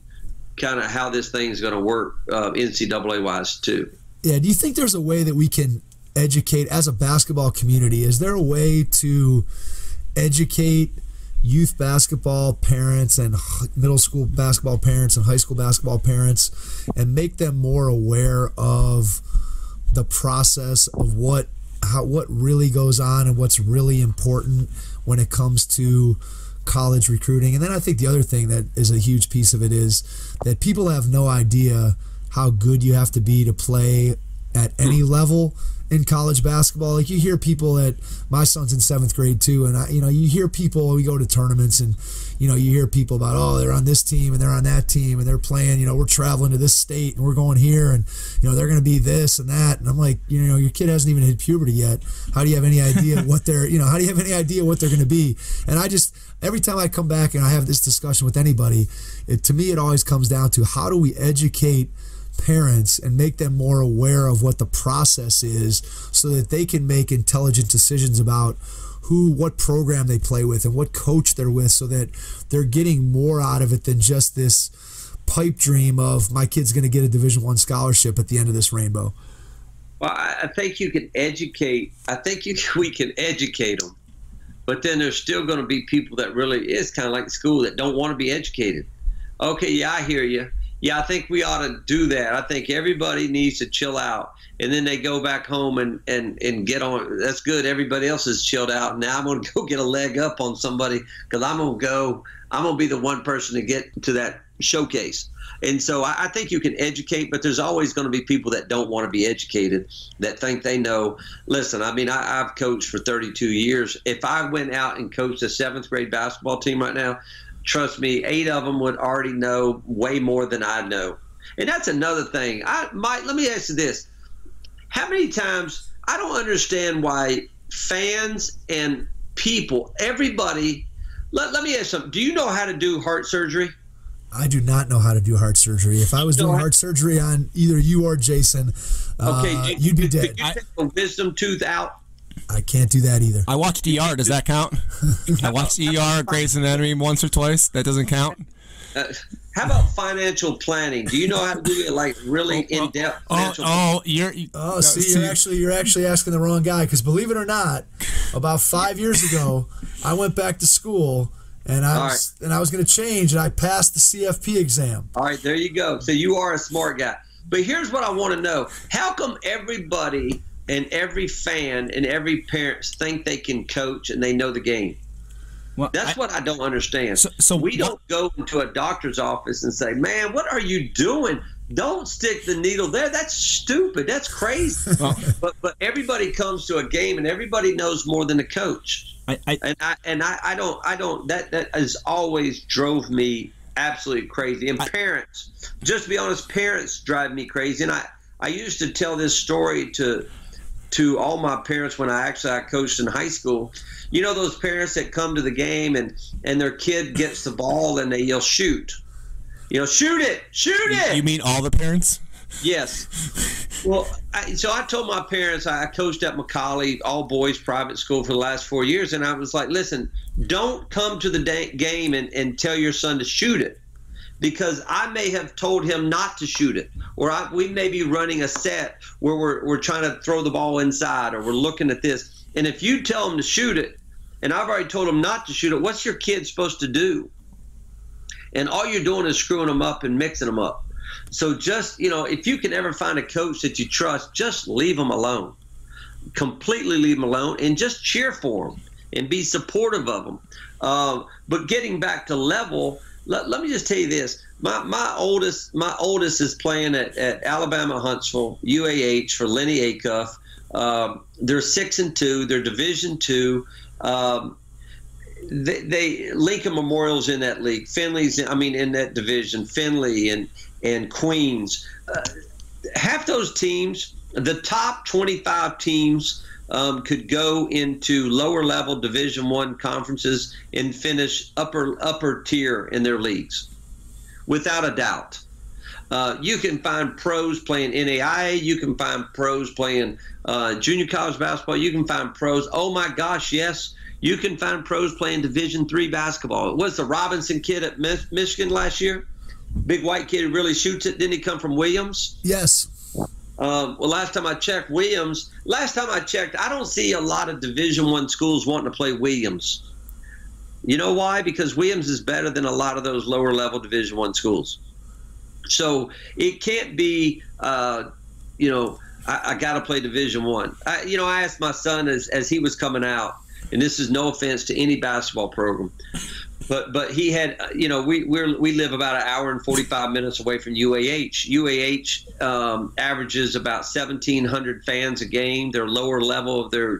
kind of how this thing's going to work NCAA-wise too. Yeah, do you think there's a way that we can educate as a basketball community? Is there a way to educate youth basketball parents and middle school basketball parents and high school basketball parents and make them more aware of the process of what really goes on and what's really important when it comes to college recruiting? And then I think the other thing that is a huge piece of it is that people have no idea how good you have to be to play at any level in college basketball. Like, you hear people at, my son's in 7th grade too, and you hear people, we go to tournaments and you hear people about, oh, they're on this team and they're on that team and they're playing, we're traveling to this state and we're going here and they're going to be this and that, and I'm like, your kid hasn't even hit puberty yet. How do you have any idea what they're how do you have any idea what they're going to be? And I just, every time I come back and I have this discussion with anybody, to me it always comes down to, how do we educate parents and make them more aware of what the process is so that they can make intelligent decisions about what program they play with and what coach they're with, so that they're getting more out of it than just this pipe dream of, my kid's going to get a Division I scholarship at the end of this rainbow? Well, I think you can educate. I think we can educate them, but then there's still going to be people that really, is kind of like school, that don't want to be educated. Okay, yeah, I hear you. Yeah, I think we ought to do that. I think everybody needs to chill out. And then they go back home and get on. That's good. Everybody else is chilled out. Now I'm going to go get a leg up on somebody, because I'm going to be the one person to get to that showcase. And so I think you can educate, but there's always going to be people that don't want to be educated, that think they know. Listen, I mean, I've coached for 32 years. If I went out and coached a 7th grade basketball team right now, trust me, 8 of them would already know way more than I know. And that's another thing. Mike, let me ask you this. How many times, I don't understand why fans and people, everybody, let me ask you something. Do you know how to do heart surgery? I do not know how to do heart surgery. If I was doing heart surgery on either you or Jason, okay, you'd be dead. Could you take a wisdom tooth out? I can't do that either. I watched ER. Does that count? I watched ER, Grey's Anatomy once or twice. That doesn't count. How about financial planning? Do you know how to do it, like, really in-depth? You're actually asking the wrong guy, because believe it or not, about 5 years ago, I went back to school. And I was going to change, and I passed the CFP exam. All right, there you go. So you are a smart guy. But here's what I want to know. How come everybody and every fan and every parent think they can coach and they know the game? Well, that's what I don't understand. So we don't go into a doctor's office and say, man, what are you doing? Don't stick the needle there. That's stupid. That's crazy. But everybody comes to a game and everybody knows more than a coach. I don't. That has always drove me absolutely crazy. And parents, just to be honest, parents drive me crazy. And I used to tell this story to all my parents when I coached in high school. You know those parents that come to the game and their kid gets the ball and they yell, shoot. You know, shoot it, shoot it. You mean all the parents? Yes. Well, so I told my parents, I coached at McCallie, all boys private school for the last 4 years, and I was like, listen, don't come to the game and tell your son to shoot it, because I may have told him not to shoot it, or we may be running a set where we're trying to throw the ball inside, or we're looking at this. And if you tell him to shoot it, and I've already told him not to shoot it, what's your kid supposed to do? And all you're doing is screwing them up and mixing them up. So just, if you can ever find a coach that you trust, just leave them alone. Completely leave them alone, and just cheer for them and be supportive of them. But getting back to level, let me just tell you this. My oldest is playing at Alabama Huntsville, UAH, for Lenny Acuff. They're 6-2. They're Division II. They Lincoln Memorial's in that league. Finley's in that division. Finley and Queens. Half those teams, the top 25 teams, could go into lower level Division I conferences and finish upper tier in their leagues, without a doubt. You can find pros playing NAIA. You can find pros playing junior college basketball. You can find pros. Oh my gosh, yes. You can find pros playing Division III basketball. It was the Robinson kid at Michigan last year. Big white kid who really shoots it. Didn't he come from Williams? Yes. Well, last time I checked, I don't see a lot of Division I schools wanting to play Williams. You know why? Because Williams is better than a lot of those lower level Division I schools. So it can't be, you know, I got to play Division I. You know, I asked my son as he was coming out, and this is no offense to any basketball program, but he had, you know, we live about an hour and 45 minutes away from UAH. UAH averages about 1,700 fans a game. Their lower level of their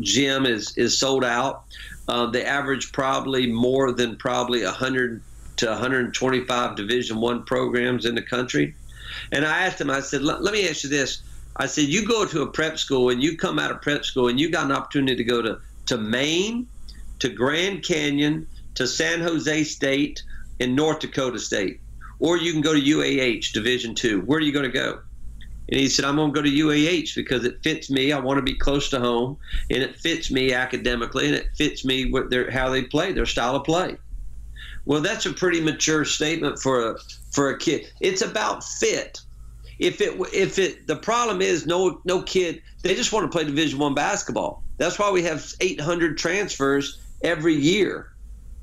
gym is sold out. They average probably more than 100 to 125 Division I programs in the country. And I asked him, I said, let me ask you this. I said, you go to a prep school and you come out of prep school and you got an opportunity to go to Maine, to Grand Canyon, to San Jose State, and North Dakota State. Or you can go to UAH, Division II. Where are you going to go? And he said, I'm going to go to UAH because it fits me. I want to be close to home, and it fits me academically, and it fits me with how they play, their style of play. Well, that's a pretty mature statement for a kid. It's about fit. The problem is no kid, they just want to play Division I basketball. That's why we have 800 transfers every year.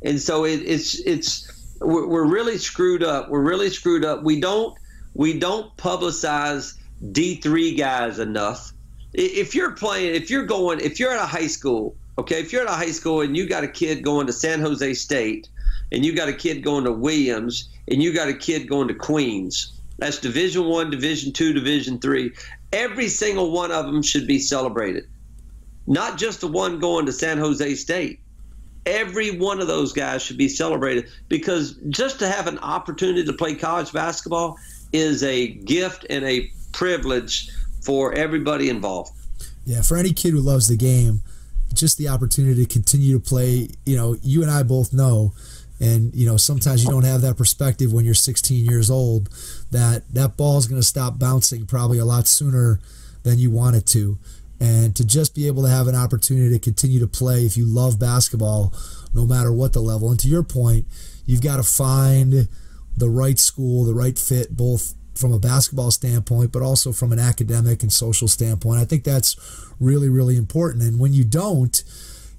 And so we're really screwed up. We're really screwed up. We don't publicize D3 guys enough. If you're at a high school, okay, if you're at a high school and you got a kid going to San Jose State, and you got a kid going to Williams, and you got a kid going to Queens, that's Division I, Division II, Division III, every single one of them should be celebrated. Not just the one going to San Jose State. Every one of those guys should be celebrated, because just to have an opportunity to play college basketball is a gift and a privilege for everybody involved. Yeah, for any kid who loves the game, just the opportunity to continue to play, you know, you and I both know, and, you know, sometimes you don't have that perspective when you're 16 years old, that ball is going to stop bouncing probably a lot sooner than you want it to. And to just be able to have an opportunity to continue to play if you love basketball, no matter what the level. And to your point, you've got to find the right school, the right fit, both from a basketball standpoint, but also from an academic and social standpoint. I think that's really, really important. And when you don't,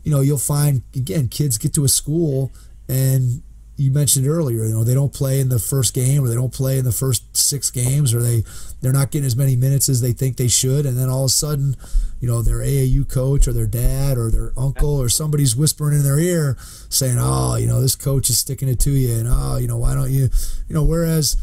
you know, you'll find, again, kids get to a school, and you mentioned earlier, you know, they don't play in the first game, or they don't play in the first 6 games, or they're not getting as many minutes as they think they should. And then all of a sudden, you know, their AAU coach or their dad or their uncle or somebody's whispering in their ear saying, oh, you know, this coach is sticking it to you, and oh, you know, why don't you, you know, whereas,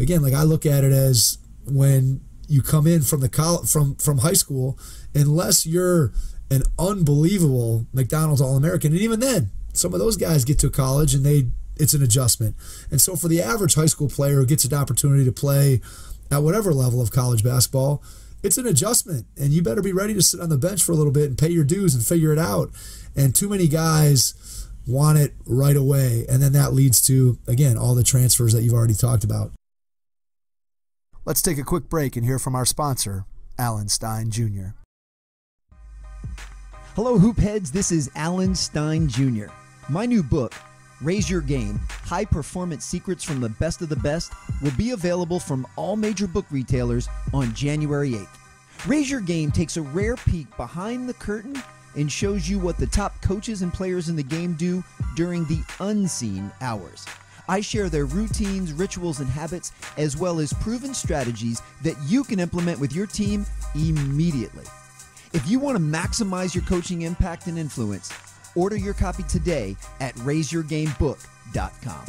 again, like I look at it as when you come in from the from high school, unless you're an unbelievable McDonald's All-American, and even then, some of those guys get to college and it's an adjustment. And so for the average high school player who gets an opportunity to play at whatever level of college basketball, it's an adjustment, and you better be ready to sit on the bench for a little bit and pay your dues and figure it out. And too many guys want it right away, and then that leads to, again, all the transfers that you've already talked about. Let's take a quick break and hear from our sponsor, Alan Stein Jr. Hello, Hoopheads. This is Alan Stein Jr. My new book, Raise Your Game, High Performance Secrets from the Best of the Best, will be available from all major book retailers on January 8th. Raise Your Game takes a rare peek behind the curtain and shows you what the top coaches and players in the game do during the unseen hours. I share their routines, rituals, and habits, as well as proven strategies that you can implement with your team immediately. If you want to maximize your coaching impact and influence, order your copy today at raiseyourgamebook.com.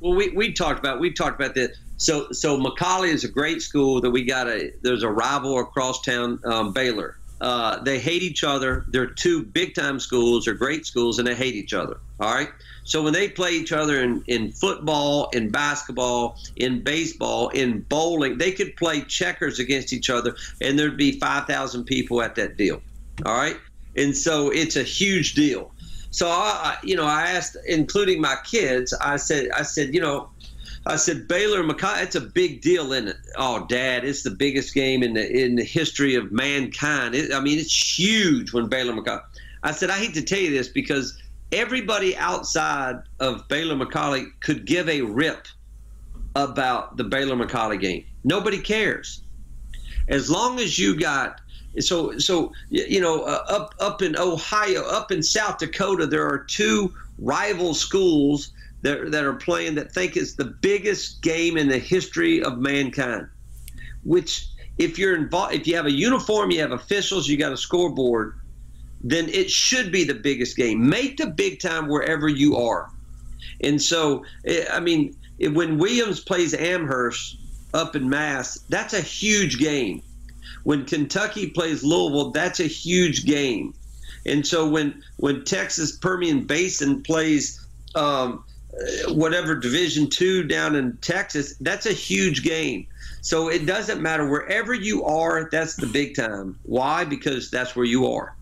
Well, we talked about this. So McCallie is a great school that there's a rival across town, Baylor. They hate each other. They're two big-time schools. They're great schools, and they hate each other, all right? So when they play each other in football, in basketball, in baseball, in bowling, they could play checkers against each other, and there'd be 5,000 people at that deal, all right? And so it's a huge deal. So, I asked, including my kids, I said, Baylor and McCallie, it's a big deal, isn't it? Oh, Dad, it's the biggest game in the history of mankind. It's huge when Baylor and McCallie. I said, I hate to tell you this, because everybody outside of Baylor and McCallie could give a rip about the Baylor-McCallie game. Nobody cares. As long as you got up in Ohio, up in South Dakota, there are two rival schools that are playing that think it's the biggest game in the history of mankind. Which, if you're involved, if you have a uniform, you have officials, you got a scoreboard, then it should be the biggest game. Make the big time wherever you are. And so, I mean, when Williams plays Amherst up in Mass, that's a huge game. When Kentucky plays Louisville, that's a huge game. And so when Texas Permian Basin plays whatever Division II down in Texas, that's a huge game. So it doesn't matter. Wherever you are, that's the big time. Why? Because that's where you are.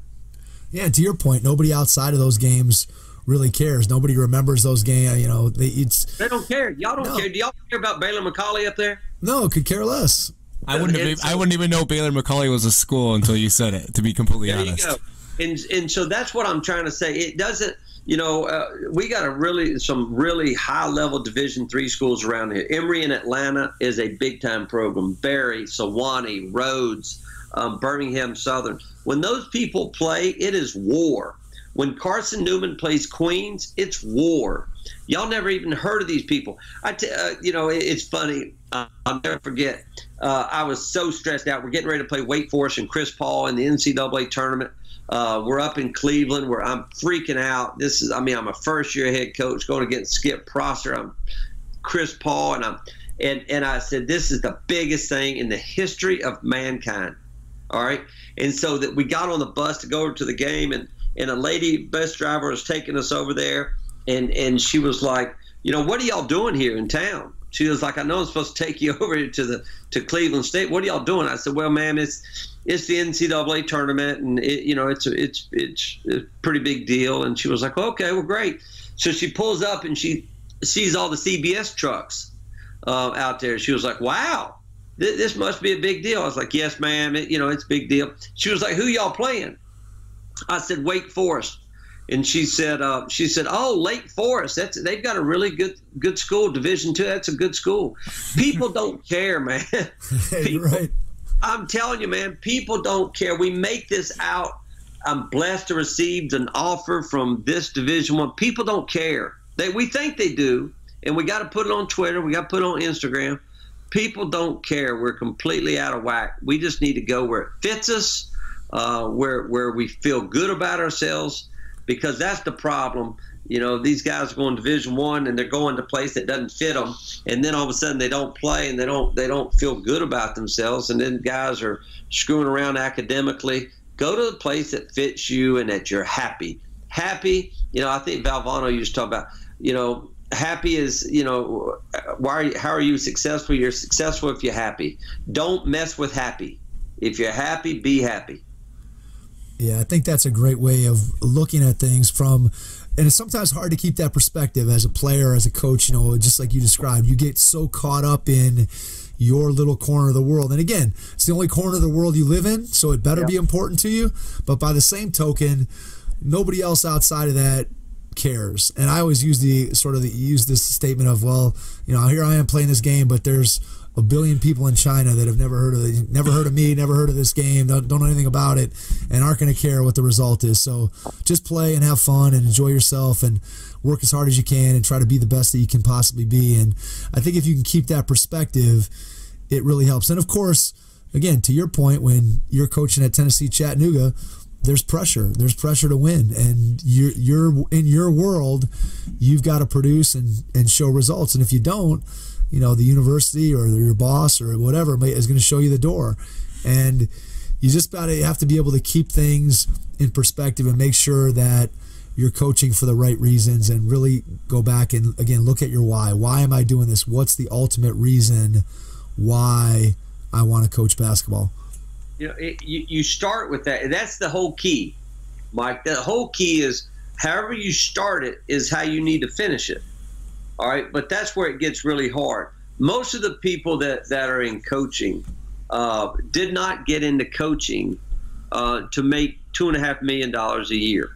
Yeah, to your point, nobody outside of those games really cares. Nobody remembers those games. You know, they don't care. Y'all don't care. Do y'all care about Baylor-McCallie up there? No, could care less. I wouldn't even know Baylor-McCallie was a school until you said it, to be completely honest. There you go. And so that's what I'm trying to say. It doesn't, you know, we got some really high-level Division III schools around here. Emory in Atlanta is a big-time program. Barry, Sewanee, Rhodes, Birmingham Southern. When those people play, it is war. When Carson Newman plays Queens, it's war. Y'all never even heard of these people. You know, it's funny. I'll never forget. I was so stressed out. We're getting ready to play Wake Forest and Chris Paul in the NCAA tournament. We're up in Cleveland where I'm freaking out. I'm a first-year head coach going against Skip Prosser. I'm Chris Paul, and I said, this is the biggest thing in the history of mankind. All right? And so that we got on the bus to go over to the game, and a lady bus driver was taking us over there, and she was like, you know, what are y'all doing here in town? She was like, I know I'm supposed to take you over to Cleveland State. What are y'all doing? I said, well, ma'am, it's the NCAA tournament, and it's a pretty big deal. And she was like, okay, well, great. So she pulls up and she sees all the CBS trucks out there. She was like, wow, this must be a big deal. I was like, yes, ma'am, it's a big deal. She was like, who y'all playing? I said, Wake Forest. And she said, oh, Lake Forest. They've got a really good school, Division II. That's a good school. People don't care, man. People, you're right. I'm telling you, man, people don't care. We make this out. I'm blessed to receive an offer from this Division I. People don't care. We think they do, and we got to put it on Twitter. We got to put it on Instagram. People don't care. We're completely out of whack. We just need to go where it fits us, where we feel good about ourselves. Because that's the problem. You know, these guys are going to Division I, and they're going to a place that doesn't fit them, and then all of a sudden they don't play, and they don't feel good about themselves, and then guys are screwing around academically. Go to the place that fits you and that you're happy. Happy, you know, I think Valvano used to talk about, you know, happy is, you know, how are you successful? You're successful if you're happy. Don't mess with happy. If you're happy, be happy. Yeah, I think that's a great way of looking at things from, and it's sometimes hard to keep that perspective as a player, as a coach, you know, just like you described. You get so caught up in your little corner of the world. And again, it's the only corner of the world you live in, so it better be important to you. But by the same token, nobody else outside of that cares. And I always use use this statement of, well, you know, here I am playing this game, but there's a billion people in China that have never heard of me, never heard of this game, don't know anything about it, and aren't going to care what the result is. So just play and have fun and enjoy yourself and work as hard as you can and try to be the best that you can possibly be. And I think if you can keep that perspective, it really helps. And, of course, again, to your point, when you're coaching at Tennessee Chattanooga, there's pressure. There's pressure to win. And you're in your world, you've got to produce and show results. And if you don't, you know, the university or your boss or whatever is going to show you the door. And you just have to be able to keep things in perspective and make sure that you're coaching for the right reasons and really go back and, again, look at your why. Why am I doing this? What's the ultimate reason why I want to coach basketball? You know, you start with that. And that's the whole key, Mike. The whole key is however you start it is how you need to finish it. All right, but that's where it gets really hard. Most of the people that are in coaching did not get into coaching to make $2.5 million a year.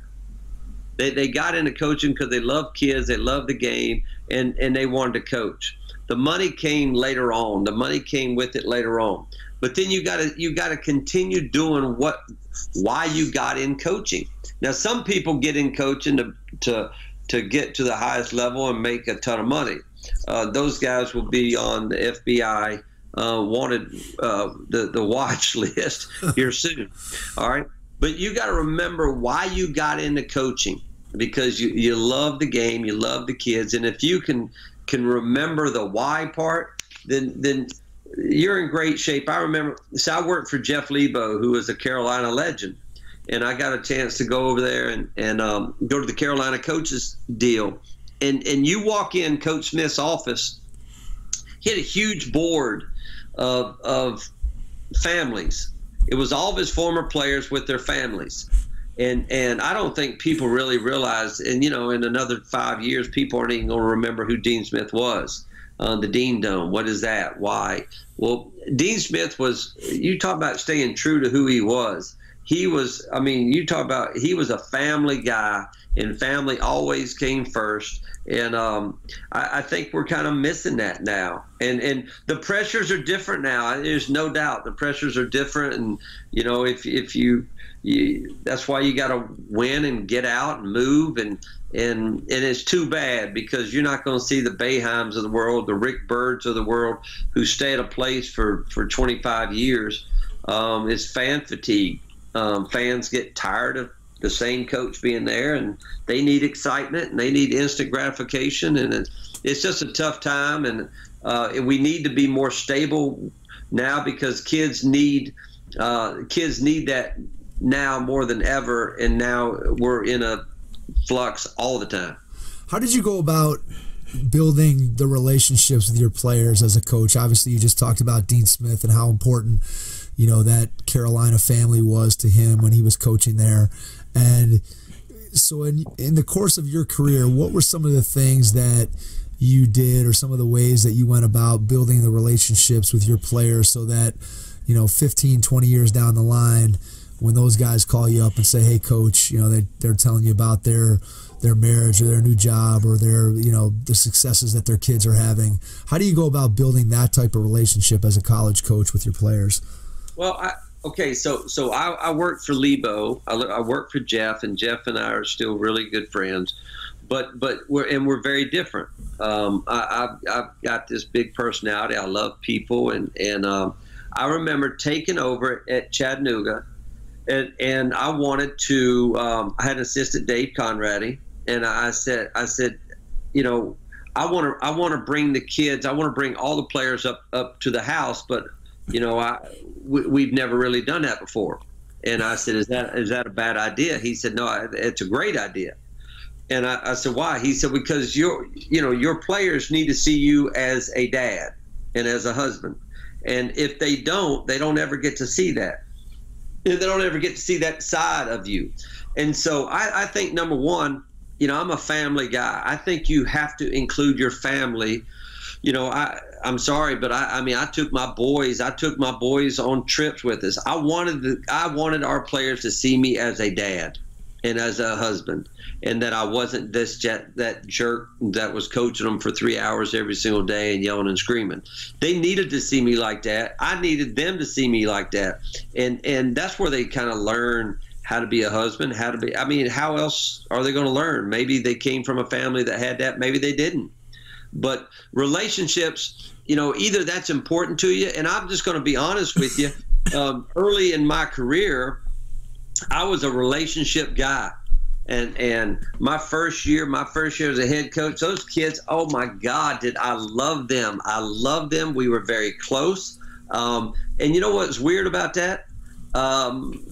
They got into coaching because they love kids, they love the game, and they wanted to coach. The money came later on. The money came with it later on. But then you gotta continue doing why you got in coaching. Now, some people get in coaching to get to the highest level and make a ton of money. Those guys will be on the FBI wanted the watch list here soon. All right. But you got to remember why you got into coaching, because you love the game, you love the kids, and if you can remember the why part, then you're in great shape. I remember, so I worked for Jeff Lebo, who was a Carolina legend, and I got a chance to go over there and go to the Carolina coaches deal. And you walk in Coach Smith's office, he had a huge board of families. It was all of his former players with their families. And I don't think people really realize, and, you know, in another 5 years, people aren't even going to remember who Dean Smith was. The Dean Dome, what is that? Why? Well, Dean Smith was, you talk about staying true to who he was. He was, I mean, you talk about, he was a family guy, and family always came first. And I think we're kind of missing that now. And the pressures are different now. There's no doubt the pressures are different. And, you know, if you that's why you got to win and get out and move. And it's too bad because you're not going to see the Boeheims of the world, the Rick Birds of the world, who stay at a place for 25 years. It's fan fatigue. Fans get tired of the same coach being there, and they need excitement and they need instant gratification, and it's just a tough time. And we need to be more stable now because kids need that now more than ever. And now we're in a flux all the time. How did you go about building the relationships with your players as a coach? Obviously, you just talked about Dean Smith and how important, you know, that Carolina family was to him when he was coaching there. And so in the course of your career, what were some of the things that you did or some of the ways that you went about building the relationships with your players so that, you know, 15, 20 years down the line, when those guys call you up and say, hey, coach, you know, they're telling you about their marriage or their new job or their, you know, the successes that their kids are having. How do you go about building that type of relationship as a college coach with your players? Well, I worked for Lebo. I worked for Jeff, and Jeff and I are still really good friends. But we're very different. I've got this big personality. I love people, and I remember taking over at Chattanooga, and I wanted to. I had an assistant, Dave Conrady, and I said, you know, I want to bring the kids. I want to bring all the players up to the house, but. You know, we've never really done that before. And I said, is that a bad idea? He said, no, it's a great idea. And I said, why? He said, because your players need to see you as a dad and as a husband. And if they don't ever get to see that. They don't ever get to see that side of you. And so I think, number one, you know, I'm a family guy. I think you have to include your family. You know, I'm sorry, but I mean, I took my boys on trips with us. I wanted our players to see me as a dad and as a husband, and that I wasn't that jerk that was coaching them for 3 hours every single day and yelling and screaming. They needed to see me like that. I needed them to see me like that, and that's where they kind of learn how to be a husband, how to be. I mean, how else are they going to learn? Maybe they came from a family that had that. Maybe they didn't. But relationships, you know, either that's important to you, and I'm just going to be honest with you. Early in my career, I was a relationship guy, and my first year as a head coach, those kids, oh my God, did I love them! I loved them. We were very close, and you know what's weird about that?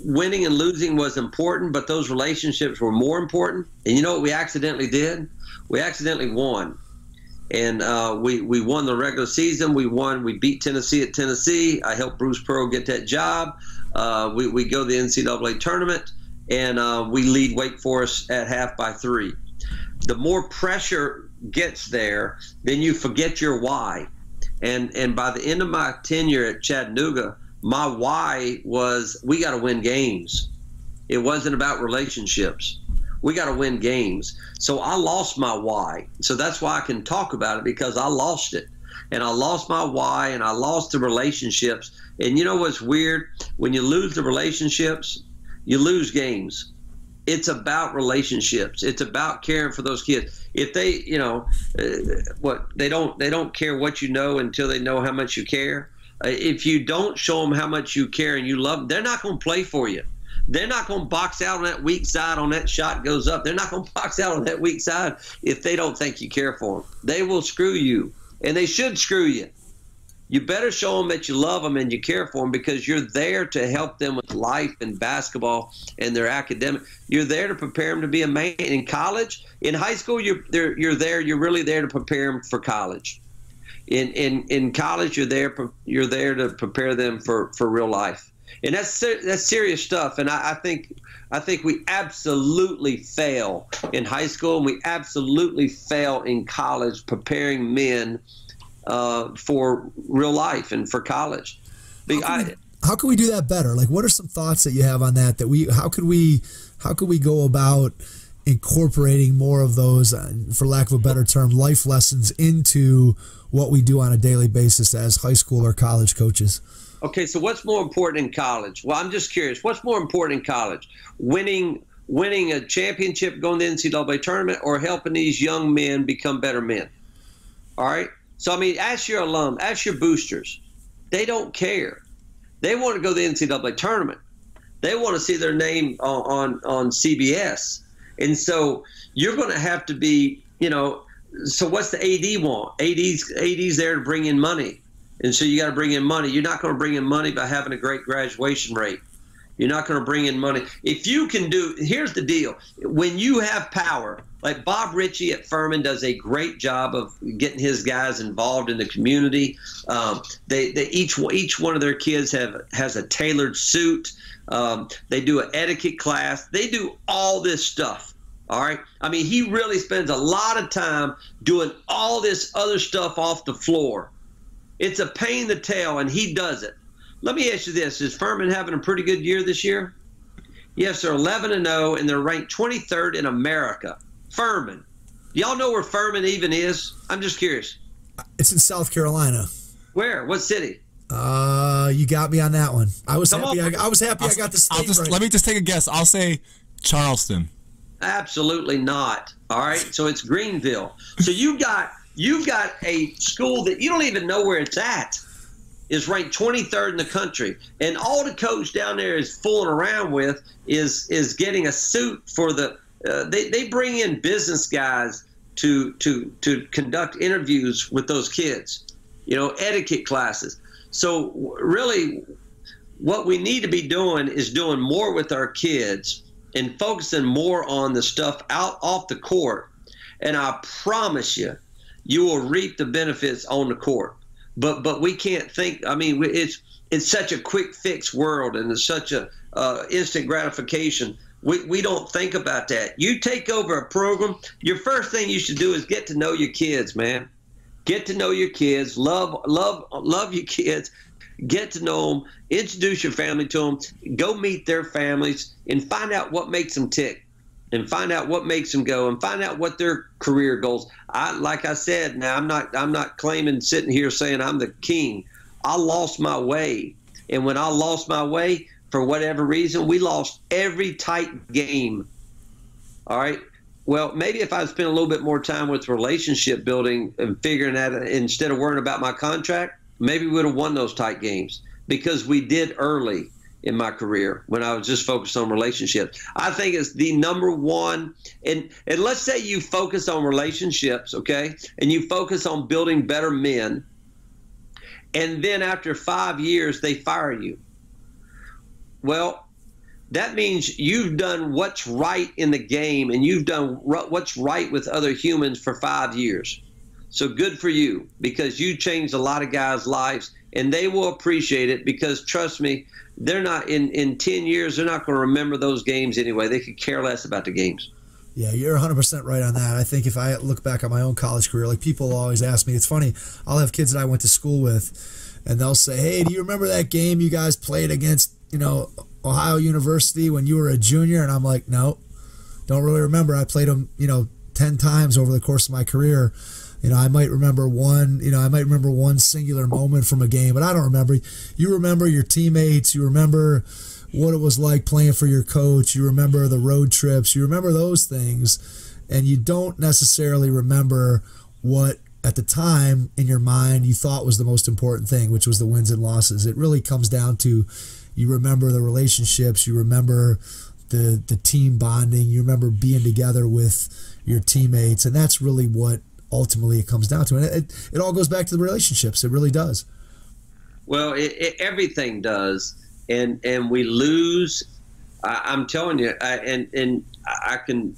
Winning and losing was important, but those relationships were more important. And you know what we accidentally did? We accidentally won. And we won the regular season. We beat Tennessee at Tennessee. I helped Bruce Pearl get that job. We go to the NCAA tournament, and we lead Wake Forest at half by 3. The more pressure gets there, then you forget your why. And by the end of my tenure at Chattanooga, my why was we got to win games. It wasn't about relationships. We got to win games. So I lost my why. So that's why I can talk about it, because I lost it. and I lost my why, and I lost the relationships. And you know what's weird? When you lose the relationships, you lose games. It's about relationships. It's about caring for those kids. If they, you know, they don't care what you know until they know how much you care. If you don't show them how much you care and you love them, they're not going to play for you. They're not going to box out on that weak side on that shot goes up. They're not going to box out on that weak side if they don't think you care for them. They will screw you, and they should screw you. You better show them that you love them and you care for them, because you're there to help them with life and basketball and their academic. You're there to prepare them to be a man in college. In high school, you're really there to prepare them for college. In college, you're there to prepare them for real life. And that's serious stuff. And I think we absolutely fail in high school, and we absolutely fail in college preparing men for real life and for college. How can we do that better? Like, what are some thoughts that you have on that? How could we go about incorporating more of those, for lack of a better term, life lessons into what we do on a daily basis as high school or college coaches? Okay, so what's more important in college? Well, I'm just curious. What's more important in college? Winning a championship, going to the NCAA tournament, or helping these young men become better men? All right? So, I mean, ask your alum, ask your boosters. They don't care. They want to go to the NCAA tournament. They want to see their name on CBS. And so you're going to have to be, you know, so what's the AD want? AD's there to bring in money. And so you got to bring in money. You're not going to bring in money by having a great graduation rate. You're not going to bring in money. If you can do, here's the deal. When you have power, like Bob Ritchie at Furman does a great job of getting his guys involved in the community. Each one of their kids has a tailored suit. They do an etiquette class. They do all this stuff. All right. I mean, he really spends a lot of time doing all this other stuff off the floor. It's a pain to tell, and he does it. Let me ask you this. Is Furman having a pretty good year this year? Yes, they're 11-0, and they're ranked 23rd in America. Furman. Y'all know where Furman even is? I'm just curious. It's in South Carolina. Where? What city? You got me on that one. I was happy I got the state right. Let me just take a guess. I'll say Charleston. Absolutely not. All right, so it's Greenville. So you've got a school that you don't even know where it's at is ranked 23rd in the country. And all the coach down there is fooling around with is getting a suit for the they bring in business guys to conduct interviews with those kids, you know, etiquette classes. So really what we need to be doing is doing more with our kids and focusing more on the stuff out off the court. And I promise you, you will reap the benefits on the court, but we can't think. I mean, it's such a quick fix world, and it's such a instant gratification. We don't think about that. You take over a program. Your first thing you should do is get to know your kids, man. Get to know your kids. Love your kids. Get to know them. Introduce your family to them. Go meet their families and find out what makes them tick. And find out what makes them go, and find out what their career goals. Like I said, now I'm not claiming, sitting here saying I'm the king. I lost my way, and when I lost my way, for whatever reason, we lost every tight game. All right. Well, maybe if I spent a little bit more time with relationship building and figuring that instead of worrying about my contract, maybe we would have won those tight games, because we did early in my career when I was just focused on relationships. I think it's the number one, and let's say you focus on relationships, okay, and you focus on building better men, and then after 5 years they fire you. Well, that means you've done what's right in the game, and you've done what's right with other humans for 5 years. So good for you, because you changed a lot of guys' lives, and they will appreciate it, because trust me, they're not in 10 years, they're not going to remember those games anyway. They could care less about the games. Yeah, you're 100% right on that. I think if I look back on my own college career, like people always ask me, it's funny, I'll have kids that I went to school with, and they'll say, hey, do you remember that game you guys played against, you know, Ohio University when you were a junior? And I'm like, no, don't really remember. I played them, you know, 10 times over the course of my career. You know, I might remember one, you know, I might remember one singular moment from a game, but I don't remember. You remember your teammates, you remember what it was like playing for your coach, you remember the road trips, you remember those things, and you don't necessarily remember what at the time in your mind you thought was the most important thing, which was the wins and losses. It really comes down to you remember the relationships, you remember the team bonding, you remember being together with your teammates, and that's really what ultimately it comes down to. And it all goes back to the relationships. It really does. Well, everything does. And we lose. I'm telling you, I can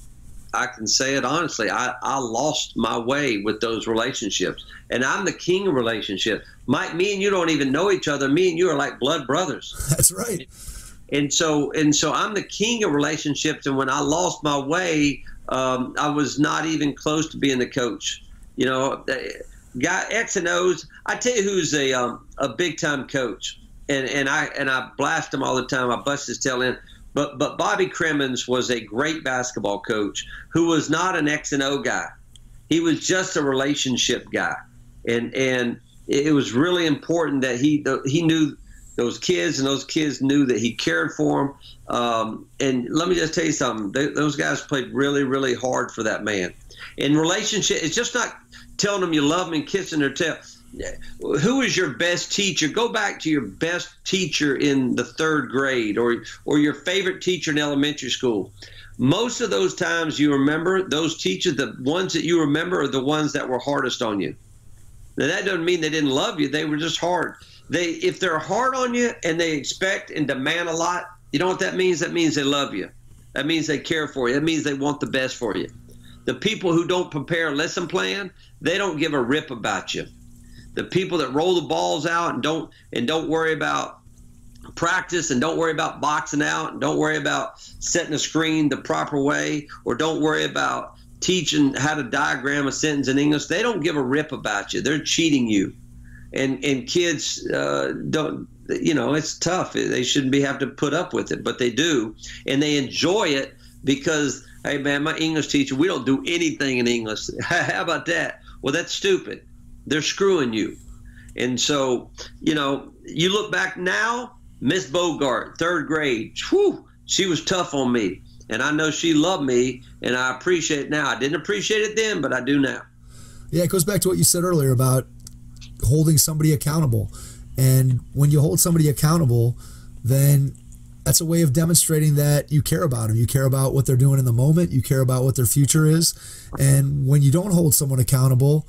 say it honestly. I lost my way with those relationships, and I'm the king of relationships. Mike, me and you don't even know each other. Me and you are like blood brothers. That's right. And so I'm the king of relationships. And when I lost my way, I was not even close to being the coach. You know, guy X and O's. I tell you who's a big time coach. And I blast him all the time. I bust his tail in. But Bobby Crimmins was a great basketball coach who was not an X and O guy. He was just a relationship guy, and it was really important that he knew those kids, and those kids knew that he cared for them. And let me just tell you something: those guys played really, really hard for that man. In relationship, it's just not telling them you love them and kissing their tail. Who is your best teacher? Go back to your best teacher in the third grade or your favorite teacher in elementary school. Most of those times you remember those teachers, the ones that you remember are the ones that were hardest on you. Now, that doesn't mean they didn't love you. They were just hard. If they're hard on you and they expect and demand a lot, you know what that means? That means they love you. That means they care for you. That means they want the best for you. The people who don't prepare a lesson plan, they don't give a rip about you. The people that roll the balls out and don't worry about practice and don't worry about boxing out and don't worry about setting a screen the proper way or don't worry about teaching how to diagram a sentence in English, they don't give a rip about you. They're cheating you. And kids don't, you know, it's tough. They shouldn't be have to put up with it, but they do. And they enjoy it because, hey, man, my English teacher, we don't do anything in English. How about that? Well, that's stupid. They're screwing you. And so, you know, you look back now, Miss Bogart, third grade, whew, she was tough on me. And I know she loved me, and I appreciate it now. I didn't appreciate it then, but I do now. Yeah, it goes back to what you said earlier about holding somebody accountable. And when you hold somebody accountable, then that's a way of demonstrating that you care about them. You care about what they're doing in the moment. You care about what their future is. And when you don't hold someone accountable,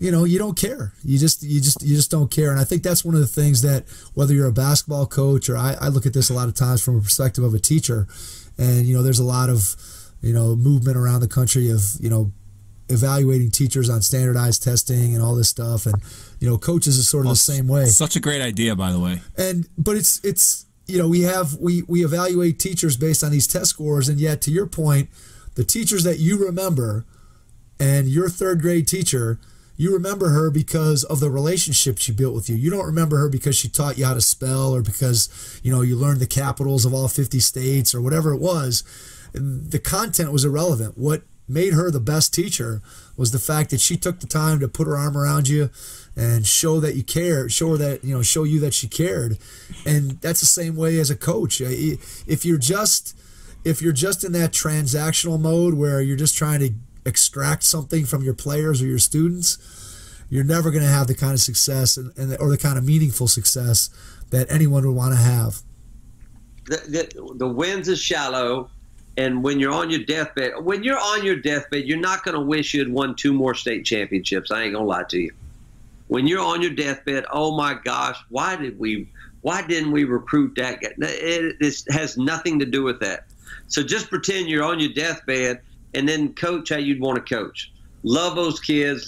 you know, you don't care. You just don't care. And I think that's one of the things that whether you're a basketball coach or I look at this a lot of times from a perspective of a teacher. And, you know, there's a lot of, you know, movement around the country of, you know, evaluating teachers on standardized testing and all this stuff. And, you know, coaches is sort of the same way. Such a great idea, by the way. And but it's you know, we evaluate teachers based on these test scores. And yet, to your point, the teachers that you remember and your third grade teacher, you remember her because of the relationship she built with you. You don't remember her because she taught you how to spell or because, you know, you learned the capitals of all 50 states or whatever it was. The content was irrelevant. What made her the best teacher was the fact that she took the time to put her arm around you and show that you care, show you that she cared. And that's the same way as a coach. If you're just in that transactional mode where you're just trying to extract something from your players or your students, you're never going to have the kind of success or the kind of meaningful success that anyone would want to have. The winds is shallow, and when you're on your deathbed, you're not going to wish you had won 2 more state championships. I ain't going to lie to you. When you're on your deathbed, oh my gosh, why didn't we recruit that guy? It has nothing to do with that. So just pretend you're on your deathbed and then coach how you'd want to coach. Love those kids,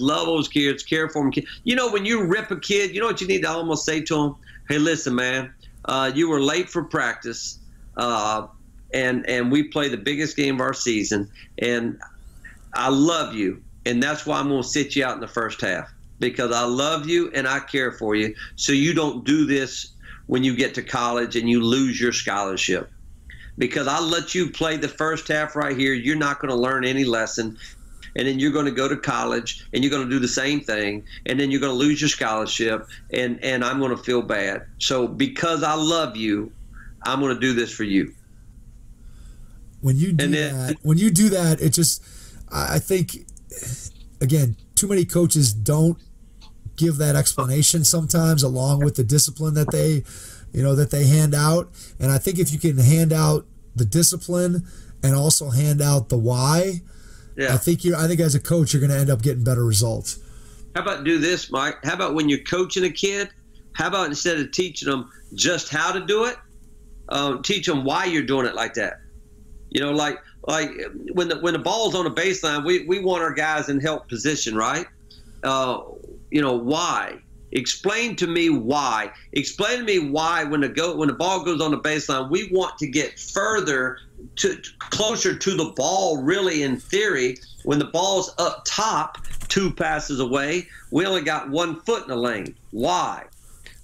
care for them. You know, when you rip a kid, you know what you need to almost say to them? Hey, listen, man, you were late for practice, and we play the biggest game of our season, and I love you, and that's why I'm going to sit you out in the first half, because I love you and I care for you, so you don't do this when you get to college and you lose your scholarship. Because I let you play the first half right here, you're not going to learn any lesson. and then you're going to go to college and you're going to do the same thing, and then you're going to lose your scholarship, and I'm going to feel bad. So because I love you, I'm going to do this for you. When you do that, it just, I think, again, too many coaches don't give that explanation sometimes along with the discipline that they, you know, that they hand out. And I think if you can hand out the discipline and also hand out the why, yeah, I think as a coach you're going to end up getting better results. How about do this, Mike? How about when you're coaching a kid, how about instead of teaching them just how to do it, teach them why you're doing it like that? You know, like when the ball's on the baseline, we want our guys in help position, right? You know, why? Explain to me why. Explain to me why when the ball goes on the baseline, we want to get further to closer to the ball. Really, in theory, when the ball's up top, 2 passes away, we only got 1 foot in the lane. Why?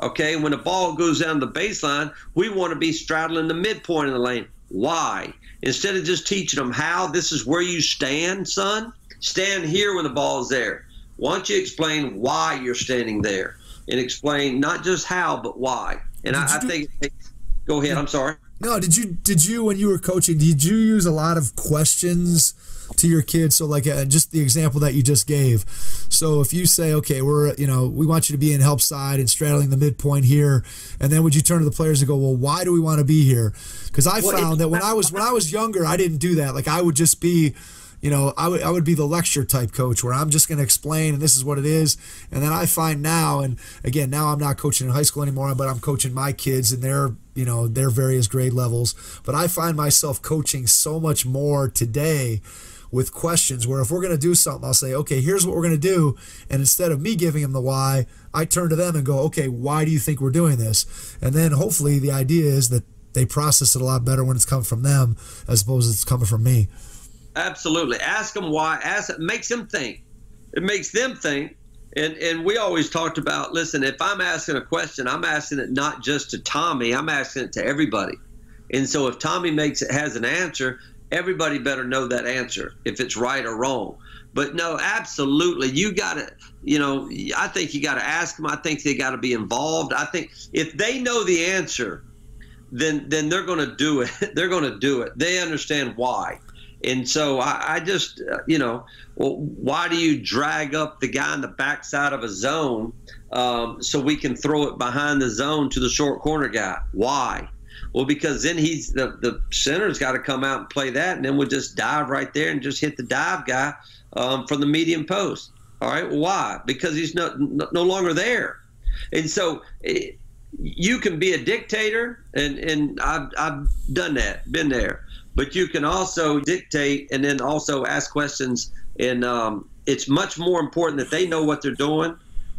Okay. When the ball goes down the baseline, we want to be straddling the midpoint of the lane. Why? Instead of just teaching them how, this is where you stand, son. Stand here when the ball's there. Why don't you explain why you're standing there, and explain not just how but why? And I think, go ahead. I'm sorry. No, did you when you were coaching, did you use a lot of questions to your kids? So like just the example that you just gave. So if you say, okay, we want you to be in help side and straddling the midpoint here, and then would you turn to the players and go, well, why do we want to be here? Because I found that when I was younger, I didn't do that. Like I would just be. You know, I would be the lecture type coach where I'm just going to explain and this is what it is. And then I find now, and again, now I'm not coaching in high school anymore, but I'm coaching my kids in their, you know, their various grade levels. But I find myself coaching so much more today with questions where if we're going to do something, I'll say, okay, here's what we're going to do. And instead of me giving them the why, I turn to them and go, okay, why do you think we're doing this? And then hopefully the idea is that they process it a lot better when it's coming from them as opposed to it's coming from me. Absolutely. Ask them why. It makes them think. It makes them think. And we always talked about, listen, if I'm asking a question, I'm asking it not just to Tommy. I'm asking it to everybody. And so if Tommy has an answer, everybody better know that answer, if it's right or wrong. But no, absolutely. You got to, you know, I think you got to ask them. I think they got to be involved. I think if they know the answer, then they're going to do it. They're going to do it. They understand why. And so I just, you know, well, why do you drag up the guy on the backside of a zone so we can throw it behind the zone to the short corner guy? Why? Well, because then the center's got to come out and play that, and then we'll just dive right there and just hit the dive guy from the medium post. All right, well, why? Because he's no longer there. And so you can be a dictator, and I've done that, been there. But you can also dictate and then also ask questions. And it's much more important that they know what they're doing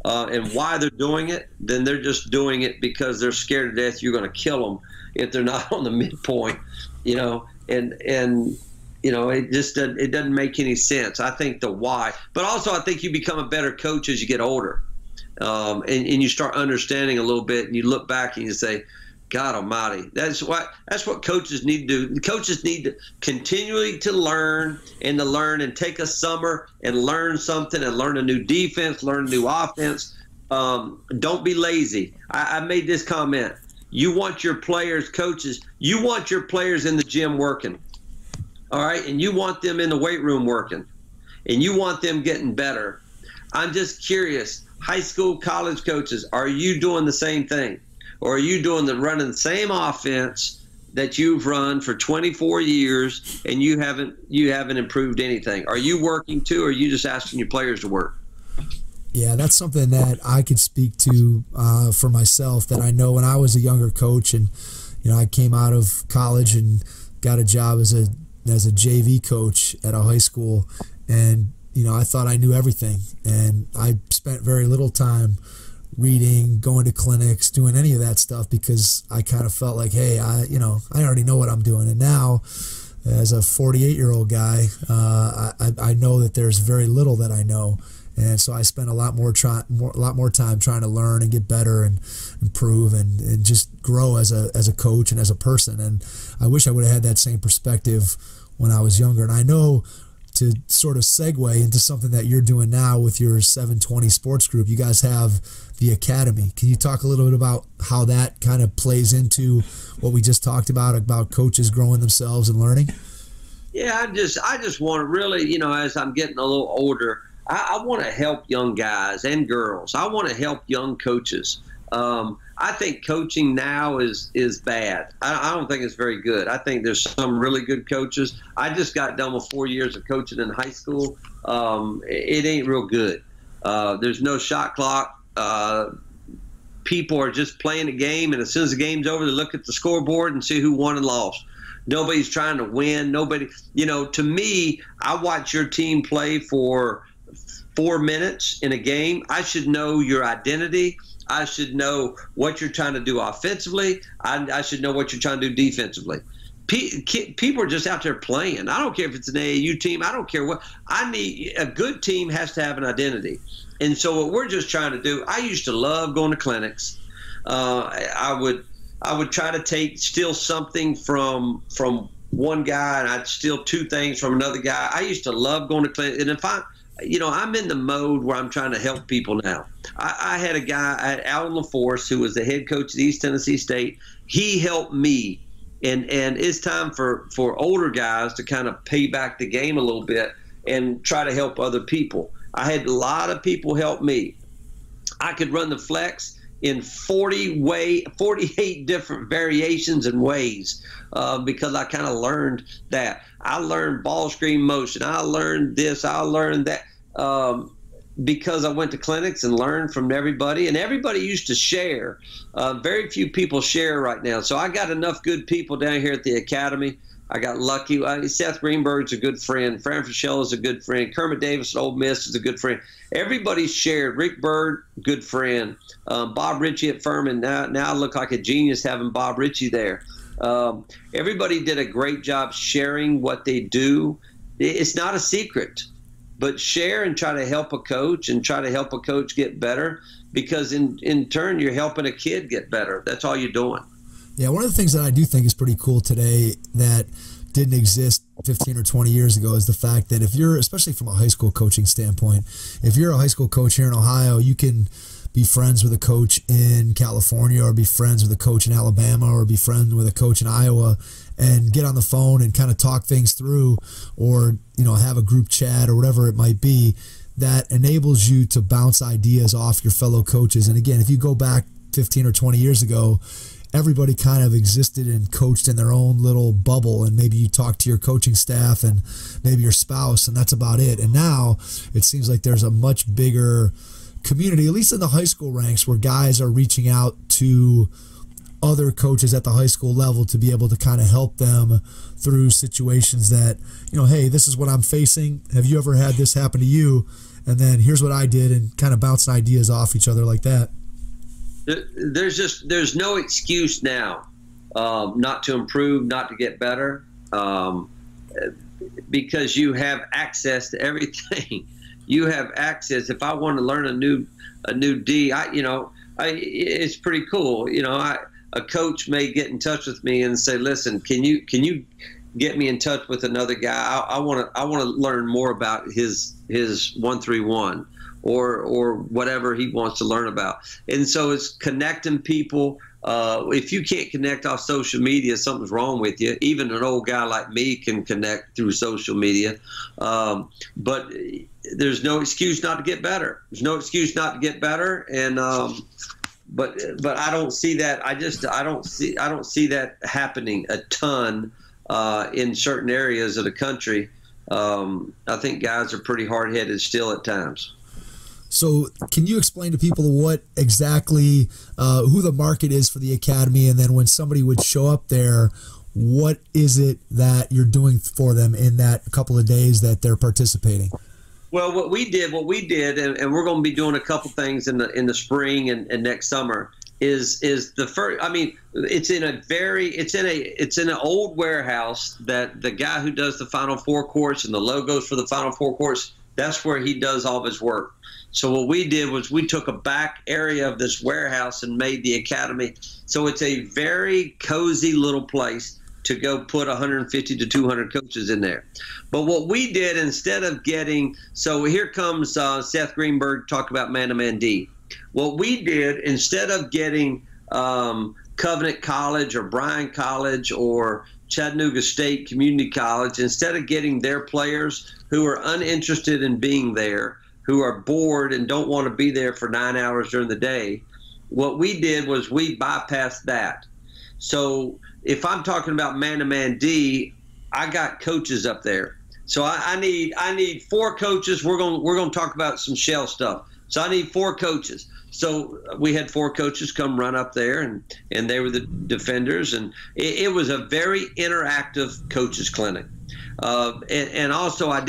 and why they're doing it than they're just doing it because they're scared to death you're going to kill them if they're not on the midpoint, you know. And you know, it doesn't make any sense. I think the why. But also I think you become a better coach as you get older and you start understanding a little bit, and you look back and you say, God almighty, that's what coaches need to do. Coaches need to continually to learn and take a summer and learn something and learn a new defense, learn a new offense. Don't be lazy. I made this comment. You want your players, coaches, you want your players in the gym working, all right? And you want them in the weight room working, and you want them getting better. I'm just curious, high school, college coaches, are you doing the same thing? Or are you running the same offense that you've run for 24 years and you haven't improved anything? Are you working too, or are you just asking your players to work? Yeah, that's something that I could speak to for myself, that I know when I was a younger coach, and you know, I came out of college and got a job as a JV coach at a high school, and you know, I thought I knew everything, and I spent very little time reading, going to clinics, doing any of that stuff, because I kind of felt like, hey, I already know what I'm doing. And now, as a 48-year-old guy, I know that there's very little that I know, and so I spend a lot more time trying to learn and get better and improve and just grow as a coach and as a person. And I wish I would have had that same perspective when I was younger. And I know to sort of segue into something that you're doing now with your 720 Sports Group. You guys have the Academy. Can you talk a little bit about how that kind of plays into what we just talked about coaches growing themselves and learning? Yeah, I just want to really, you know, as I'm getting a little older, I want to help young guys and girls. I want to help young coaches. I think coaching now is bad. I don't think it's very good. I think there's some really good coaches. I just got done with 4 years of coaching in high school. It ain't real good. There's no shot clock. People are just playing the game, and as soon as the game's over, they look at the scoreboard and see who won and lost. Nobody's trying to win. Nobody, you know, to me, I watch your team play for 4 minutes in a game. I should know your identity. I should know what you're trying to do offensively. I should know what you're trying to do defensively. People are just out there playing. I don't care if it's an AAU team. I don't care what. I need a good team has to have an identity. And so what we're just trying to do, I used to love going to clinics. I would try to take still something from one guy, and I'd steal two things from another guy. I used to love going to clinic. And if I'm in the mode where I'm trying to help people now. I had a guy, Alan LaForce, who was the head coach at East Tennessee State. He helped me. And it's time for older guys to kind of pay back the game a little bit and try to help other people. I had a lot of people help me. I could run the flex in 48 different variations and ways because I kind of learned that. I learned ball screen motion. I learned this. I learned that because I went to clinics and learned from everybody. And everybody used to share. Very few people share right now. So I got enough good people down here at the Academy. I got lucky. Seth Greenberg's a good friend. Fran Fischel is a good friend. Kermit Davis at Ole Miss is a good friend. Everybody shared. Rick Bird, good friend. Bob Ritchie at Furman. Now I look like a genius having Bob Ritchie there. Everybody did a great job sharing what they do. It's not a secret, but share and try to help a coach and try to help a coach get better, because in turn you're helping a kid get better. That's all you're doing. Yeah, one of the things that I do think is pretty cool today that didn't exist 15 or 20 years ago is the fact that if you're, especially from a high school coaching standpoint, if you're a high school coach here in Ohio, you can be friends with a coach in California, or be friends with a coach in Alabama, or be friends with a coach in Iowa, and get on the phone and kind of talk things through, or, you know, have a group chat or whatever it might be that enables you to bounce ideas off your fellow coaches. And again, if you go back 15 or 20 years ago, everybody kind of existed and coached in their own little bubble, and maybe you talk to your coaching staff and maybe your spouse, and that's about it. And now it seems like there's a much bigger community, at least in the high school ranks, where guys are reaching out to other coaches at the high school level to be able to kind of help them through situations that, you know, hey, this is what I'm facing. Have you ever had this happen to you? And then here's what I did, and kind of bouncing ideas off each other like that. There's no excuse now not to improve, not to get better, because you have access to everything. You have access. If I want to learn a new D, it's pretty cool. You know, a coach may get in touch with me and say, "Listen, can you get me in touch with another guy? I want to learn more about his 1-3-1." Or whatever he wants to learn about. And so it's connecting people. If you can't connect off social media, something's wrong with you. Even an old guy like me can connect through social media. But there's no excuse not to get better. There's no excuse not to get better. And but I don't see that. I don't see that happening a ton in certain areas of the country. I think guys are pretty hard-headed still at times. So can you explain to people what exactly, who the market is for the Academy, and then when somebody would show up there, what is it that you're doing for them in that couple of days that they're participating? Well, what we did, and we're going to be doing a couple things in the spring and next summer, is the first. I mean, it's in an old warehouse that the guy who does the Final Four course and the logos for the Final Four course, that's where he does all of his work. So what we did was we took a back area of this warehouse and made the Academy. So it's a very cozy little place. to go put 150 to 200 coaches in there. But what we did, instead of getting, so here comes Seth Greenberg talk about man-to-man D. What we did, instead of getting Covenant College or Bryan College or Chattanooga State Community College, instead of getting their players who are uninterested in being there, who are bored and don't want to be there for 9 hours during the day, what we did was we bypassed that. So if I'm talking about man-to-man D, I got coaches up there. So I need four coaches. We're gonna talk about some shell stuff. So I need four coaches. So we had four coaches come run up there, and they were the defenders, and it was a very interactive coaches clinic. And also I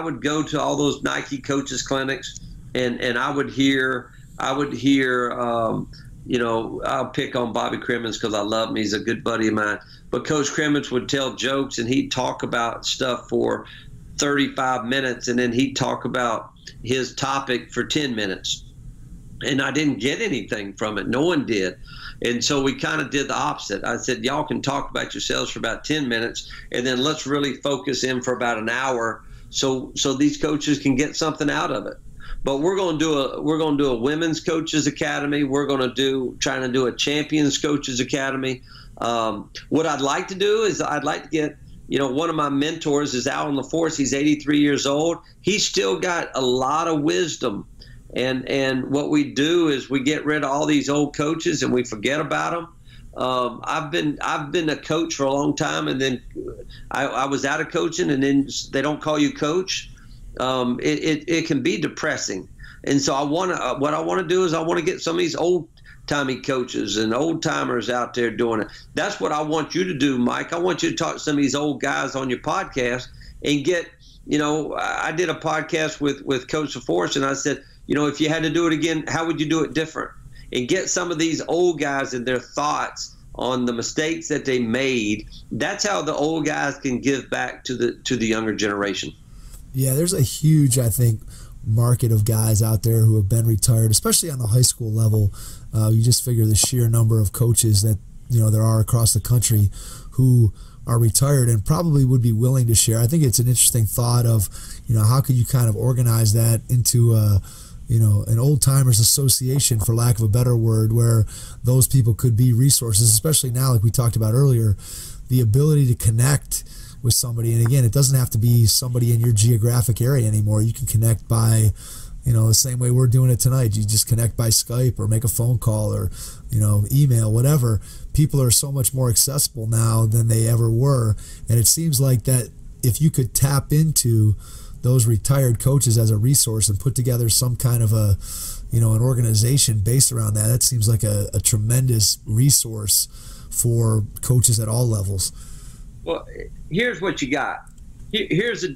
would go to all those Nike coaches clinics, and I would hear. You know, I'll pick on Bobby Crimmins because I love him. He's a good buddy of mine. But Coach Crimmins would tell jokes, and he'd talk about stuff for 35 minutes, and then he'd talk about his topic for 10 minutes. And I didn't get anything from it. No one did. And so we kind of did the opposite. I said, y'all can talk about yourselves for about 10 minutes, and then let's really focus in for about an hour so these coaches can get something out of it. But we're going to do a women's coaches academy. We're going to try to do a champions coaches academy. What I'd like to do is I'd like to get, you know, one of my mentors is Alan LaForce. He's 83 years old. He's still got a lot of wisdom. And what we do is we get rid of all these old coaches and we forget about them. I've been a coach for a long time, and then I was out of coaching, and then they don't call you coach. It can be depressing, and so what I want to do is I want to get some of these old-timey coaches and old-timers out there doing it. That's what I want you to do, Mike. I want you to talk to some of these old guys on your podcast and get, you know, I did a podcast with Coach DeForest, and I said, you know, if you had to do it again, how would you do it different? And get some of these old guys and their thoughts on the mistakes that they made. That's how the old guys can give back to the younger generation. Yeah, there's a huge, I think, market of guys out there who have been retired, especially on the high school level. You just figure the sheer number of coaches that, you know, there are across the country who are retired and probably would be willing to share. I think it's an interesting thought of, you know, how could you kind of organize that into a, you know, an old-timers association, for lack of a better word, where those people could be resources, especially now, like we talked about earlier, the ability to connect with somebody. And again, it doesn't have to be somebody in your geographic area anymore. You can connect by, you know, the same way we're doing it tonight. You just connect by Skype or make a phone call or, you know, email, whatever. People are so much more accessible now than they ever were. And it seems like that if you could tap into those retired coaches as a resource and put together some kind of a, you know, an organization based around that, that seems like a tremendous resource for coaches at all levels. Well, here's what you got. Here's the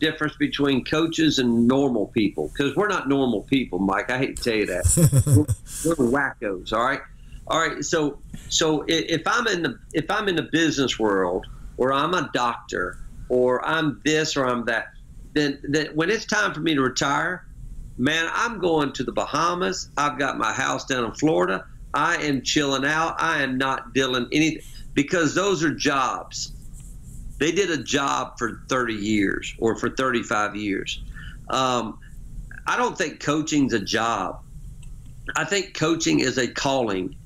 difference between coaches and normal people, because we're not normal people, Mike. I hate to tell you that. we're wackos. All right. So if I'm in the business world, or I'm a doctor, or I'm this or I'm that, then when it's time for me to retire, man, I'm going to the Bahamas. I've got my house down in Florida. I am chilling out. I am not dealing anything. Because those are jobs. They did a job for 30 years or for 35 years. I don't think coaching's a job. I think coaching is a calling.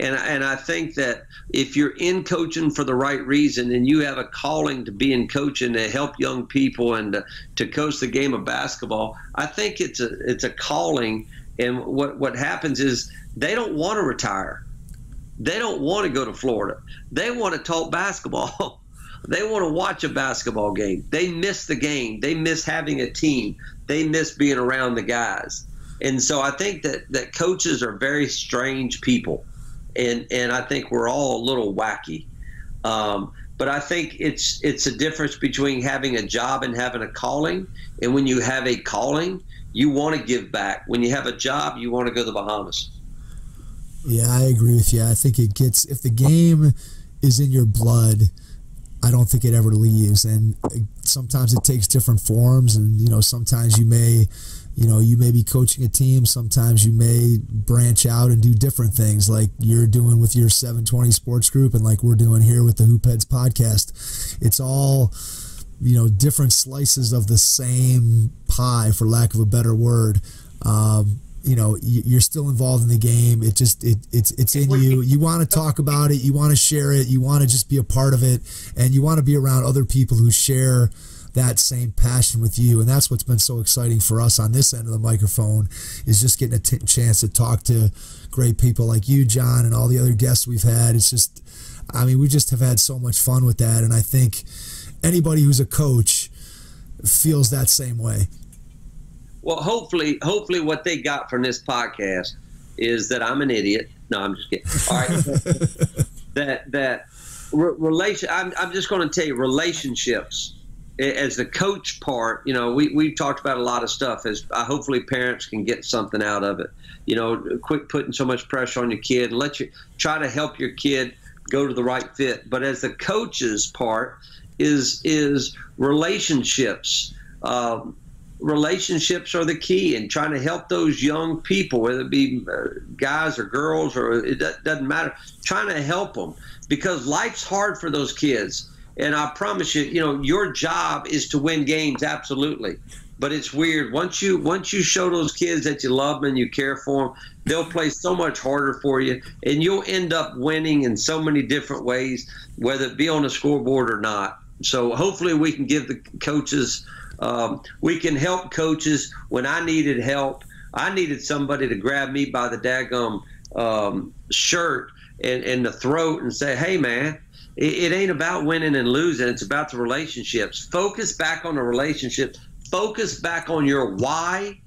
And I think that if you're in coaching for the right reason and you have a calling to be in coaching to help young people and to coach the game of basketball, I think it's a calling. And what happens is they don't want to retire. They don't want to go to Florida. They want to talk basketball. They want to watch a basketball game. They miss the game. They miss having a team. They miss being around the guys. And so I think that coaches are very strange people, and I think we're all a little wacky. But I think it's a difference between having a job and having a calling. And when you have a calling, you want to give back. When you have a job, you want to go to the Bahamas. Yeah, I agree with you. I think it gets, if the game is in your blood, I don't think it ever leaves. And sometimes it takes different forms, and, you know, sometimes you may you know, you may be coaching a team. Sometimes you may branch out and do different things like you're doing with your 720 Sports Group and like we're doing here with the Hoopheads podcast. It's all, you know, different slices of the same pie, for lack of a better word. You know, you're still involved in the game. It just, it's in you. You want to talk about it. You want to share it. You want to just be a part of it. And you want to be around other people who share that same passion with you. And that's what's been so exciting for us on this end of the microphone, is just getting a chance to talk to great people like you, John, and all the other guests we've had. It's just, I mean, we just have had so much fun with that. And I think anybody who's a coach feels that same way. Well, hopefully what they got from this podcast is that I'm an idiot. No, I'm just kidding. All right. I'm just going to tell you, relationships as the coach part, you know, we've talked about a lot of stuff. As hopefully parents can get something out of it. You know, quit putting so much pressure on your kid. Try to help your kid go to the right fit. But as the coaches part is relationships. Relationships are the key, and trying to help those young people, whether it be guys or girls, or it doesn't matter, trying to help them, because life's hard for those kids. And I promise you, you know, your job is to win games, absolutely. But it's weird. Once you show those kids that you love them and you care for them, they'll play so much harder for you, and you'll end up winning in so many different ways, whether it be on the scoreboard or not. So hopefully we can give the coaches – we can help coaches. When I needed help, I needed somebody to grab me by the daggum shirt and the throat and say, hey, man, it ain't about winning and losing. It's about the relationships. Focus back on the relationships. Focus back on your why,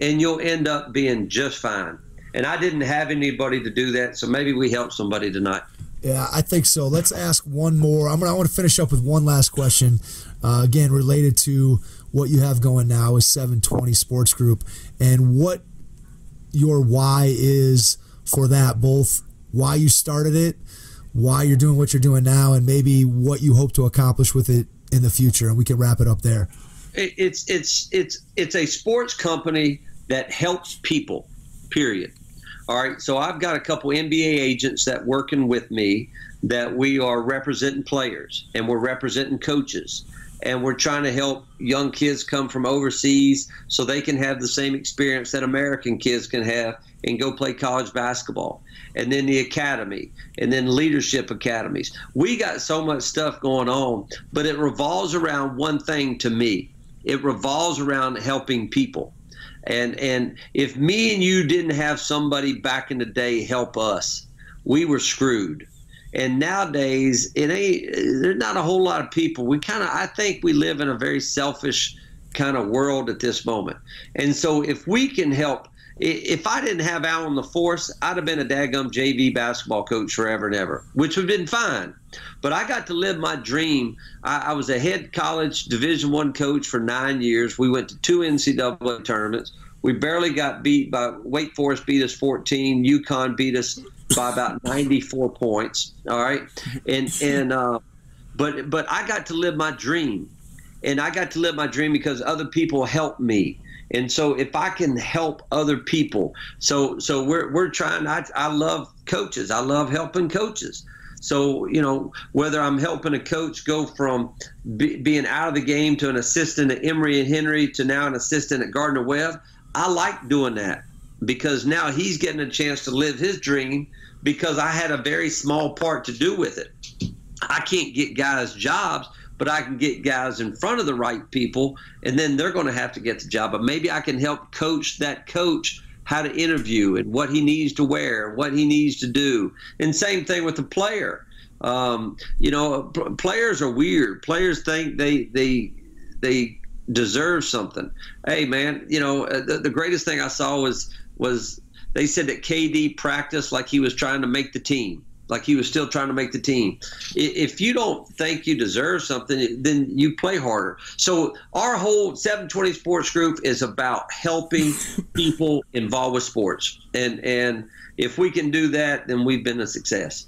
and you'll end up being just fine. And I didn't have anybody to do that, so maybe we helped somebody tonight. Yeah, I think so. Let's ask one more. I want to finish up with one last question. Again, related to what you have going now is 720 Sports Group, and what your why is for that, both why you started it, why you're doing what you're doing now, and maybe what you hope to accomplish with it in the future. And we can wrap it up there. It's a sports company that helps people, period. All right, so I've got a couple NBA agents that working with me that we are representing players, and we're representing coaches, and we're trying to help young kids come from overseas so they can have the same experience that American kids can have and go play college basketball. And then the academy, and then leadership academies. We got so much stuff going on, but it revolves around one thing to me. It revolves around helping people. And if me and you didn't have somebody back in the day help us, we were screwed. And nowadays, there's not a whole lot of people. I think we live in a very selfish kind of world at this moment. And so if we can help, if I didn't have Alan the Force, I'd have been a daggum JV basketball coach forever and ever, which would have been fine. But I got to live my dream. I was a head college Division I coach for 9 years. We went to 2 NCAA tournaments. We barely got beat by Wake Forest, beat us 14. UConn beat us by about 94 points. All right, but I got to live my dream, and I got to live my dream because other people helped me. And so if I can help other people, so we're trying. I love coaches. I love helping coaches. So, you know, whether I'm helping a coach go from being out of the game to an assistant at Emory and Henry to now an assistant at Gardner-Webb, I like doing that because now he's getting a chance to live his dream because I had a very small part to do with it. I can't get guys jobs, but I can get guys in front of the right people, and then they're going to have to get the job. But maybe I can help coach that coach how to interview and what he needs to wear, what he needs to do. And same thing with the player. You know, players are weird. Players think they deserve something. Hey, man, you know, the greatest thing I saw was they said that KD practiced like he was trying to make the team, like he was still trying to make the team. If you don't think you deserve something, then you play harder. So our whole 720 Sports Group is about helping people involved with sports. And if we can do that, then we've been a success.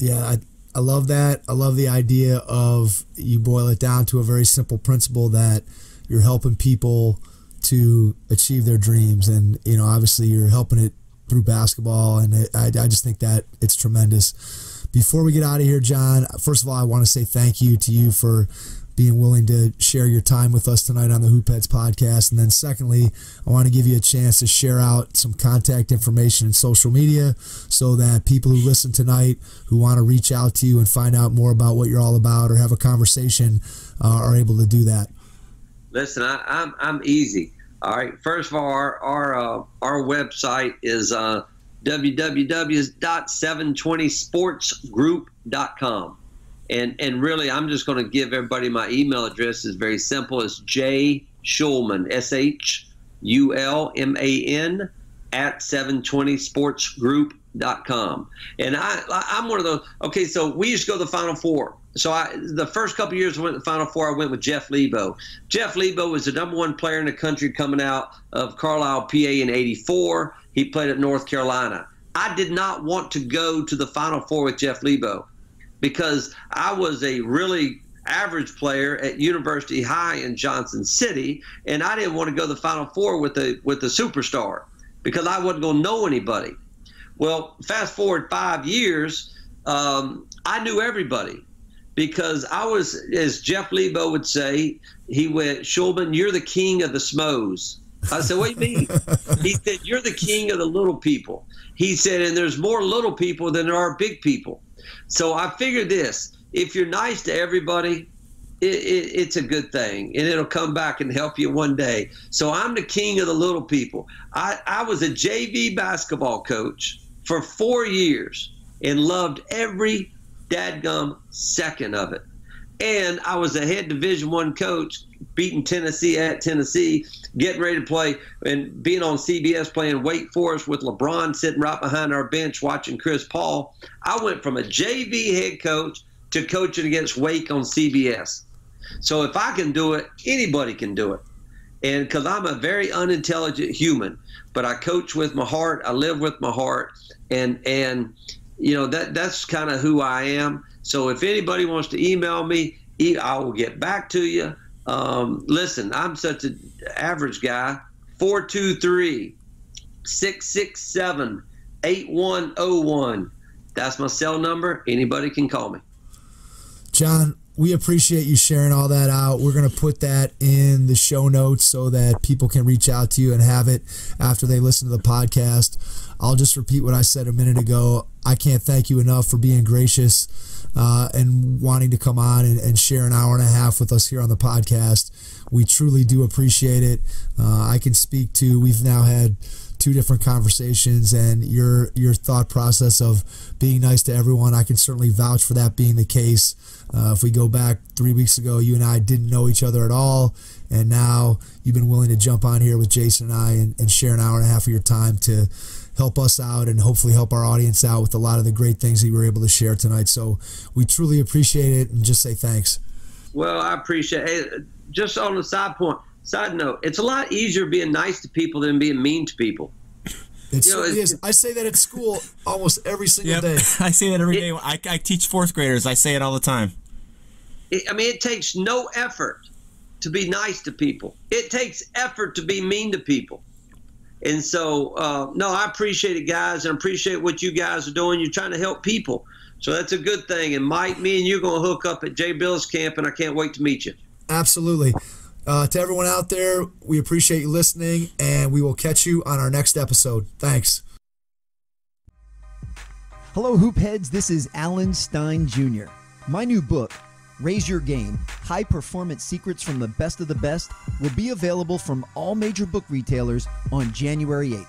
Yeah, I love that. I love the idea of you boil it down to a very simple principle that you're helping people to achieve their dreams. And, you know, obviously you're helping it through basketball, and I just think that it's tremendous. Before we get out of here, John, first of all, I want to say thank you to you for being willing to share your time with us tonight on the Hoopheads podcast. And then secondly, I want to give you a chance to share out some contact information in social media so that people who listen tonight who want to reach out to you and find out more about what you're all about or have a conversation are able to do that. Listen, I'm easy. All right. First of all, our website is www.720sportsgroup.com. And really, I'm just going to give everybody my email address. It's very simple. It's jshulman, S-H-U-L-M-A-N, at 720sportsgroup.com. And I'm one of those. Okay, so we used to go to the Final Four. So the first couple of years I went to the Final Four, I went with Jeff Lebo. Jeff Lebo was the #1 player in the country coming out of Carlisle, PA in '84. He played at North Carolina. I did not want to go to the Final Four with Jeff Lebo, because I was a really average player at University High in Johnson City, and I didn't want to go to the Final Four with a superstar because I wasn't going to know anybody. Well, fast forward 5 years, I knew everybody because I was, as Jeff Lebo would say, he went, "Shulman, you're the king of the Smos." I said, "What do you mean?" He said, "You're the king of the little people." He said, "And there's more little people than there are big people." So I figured this: if you're nice to everybody, it's a good thing, and it'll come back and help you one day. So I'm the king of the little people. I was a JV basketball coach for 4 years and loved every dadgum second of it. And I was a head Division I coach, beating Tennessee at Tennessee, getting ready to play and being on CBS playing Wake Forest with LeBron sitting right behind our bench watching Chris Paul. I went from a JV head coach to coaching against Wake on CBS. So if I can do it, anybody can do it. And because I'm a very unintelligent human, but I coach with my heart, I live with my heart, and you know, that's kind of who I am. So if anybody wants to email me, I will get back to you. Listen, I'm such an average guy. 423-667-8101. That's my cell number. Anybody can call me. John, we appreciate you sharing all that out. We're going to put that in the show notes so that people can reach out to you and have it after they listen to the podcast. I'll just repeat what I said a minute ago. I can't thank you enough for being gracious and wanting to come on and share an hour and a half with us here on the podcast. We truly do appreciate it. I can speak to, we've now had 2 different conversations, and your thought process of being nice to everyone, I can certainly vouch for that being the case. If we go back 3 weeks ago, you and I didn't know each other at all, and now you've been willing to jump on here with Jason and I and share an hour and a half of your time to help us out and hopefully help our audience out with a lot of the great things that you were able to share tonight. So we truly appreciate it and just say thanks. Well, I appreciate it. Just on the side note, it's a lot easier being nice to people than being mean to people. It certainly is. I say that at school almost every single day. I say that every day. I teach 4th graders. I say it all the time. It takes no effort to be nice to people. It takes effort to be mean to people. And so, no, I appreciate it, guys, and I appreciate what you guys are doing. You're trying to help people. So that's a good thing. And, Mike, me and you are going to hook up at Jay Bill's camp, and I can't wait to meet you. Absolutely. To everyone out there, we appreciate you listening, and we will catch you on our next episode. Thanks. Hello, Hoopheads. This is Alan Stein Jr. My new book, Raise Your Game, High Performance Secrets from the Best of the Best, will be available from all major book retailers on January 8th.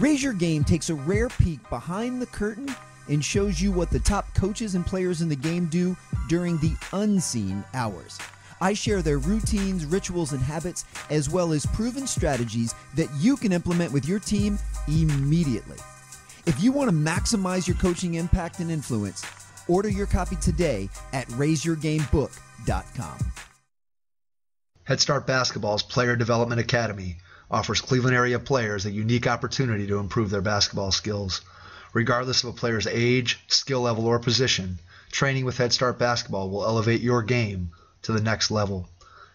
Raise Your Game takes a rare peek behind the curtain and shows you what the top coaches and players in the game do during the unseen hours. I share their routines, rituals, and habits, as well as proven strategies that you can implement with your team immediately. If you want to maximize your coaching impact and influence, order your copy today at raiseyourgamebook.com. Head Start Basketball's Player Development Academy offers Cleveland area players a unique opportunity to improve their basketball skills. Regardless of a player's age, skill level, or position, training with Head Start Basketball will elevate your game to the next level.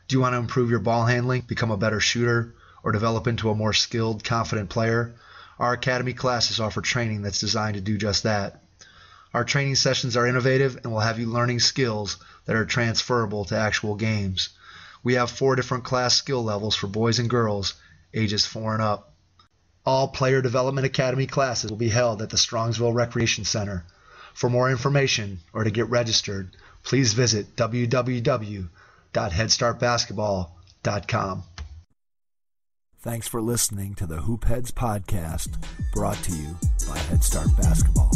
Do you want to improve your ball handling, become a better shooter, or develop into a more skilled, confident player, our academy classes offer training that's designed to do just that. Our training sessions are innovative and will have you learning skills that are transferable to actual games. We have 4 different class skill levels for boys and girls, ages 4 and up. All Player Development Academy classes will be held at the Strongsville Recreation Center. For more information or to get registered, please visit www.headstartbasketball.com. Thanks for listening to the Hoopheads podcast, brought to you by Head Start Basketball.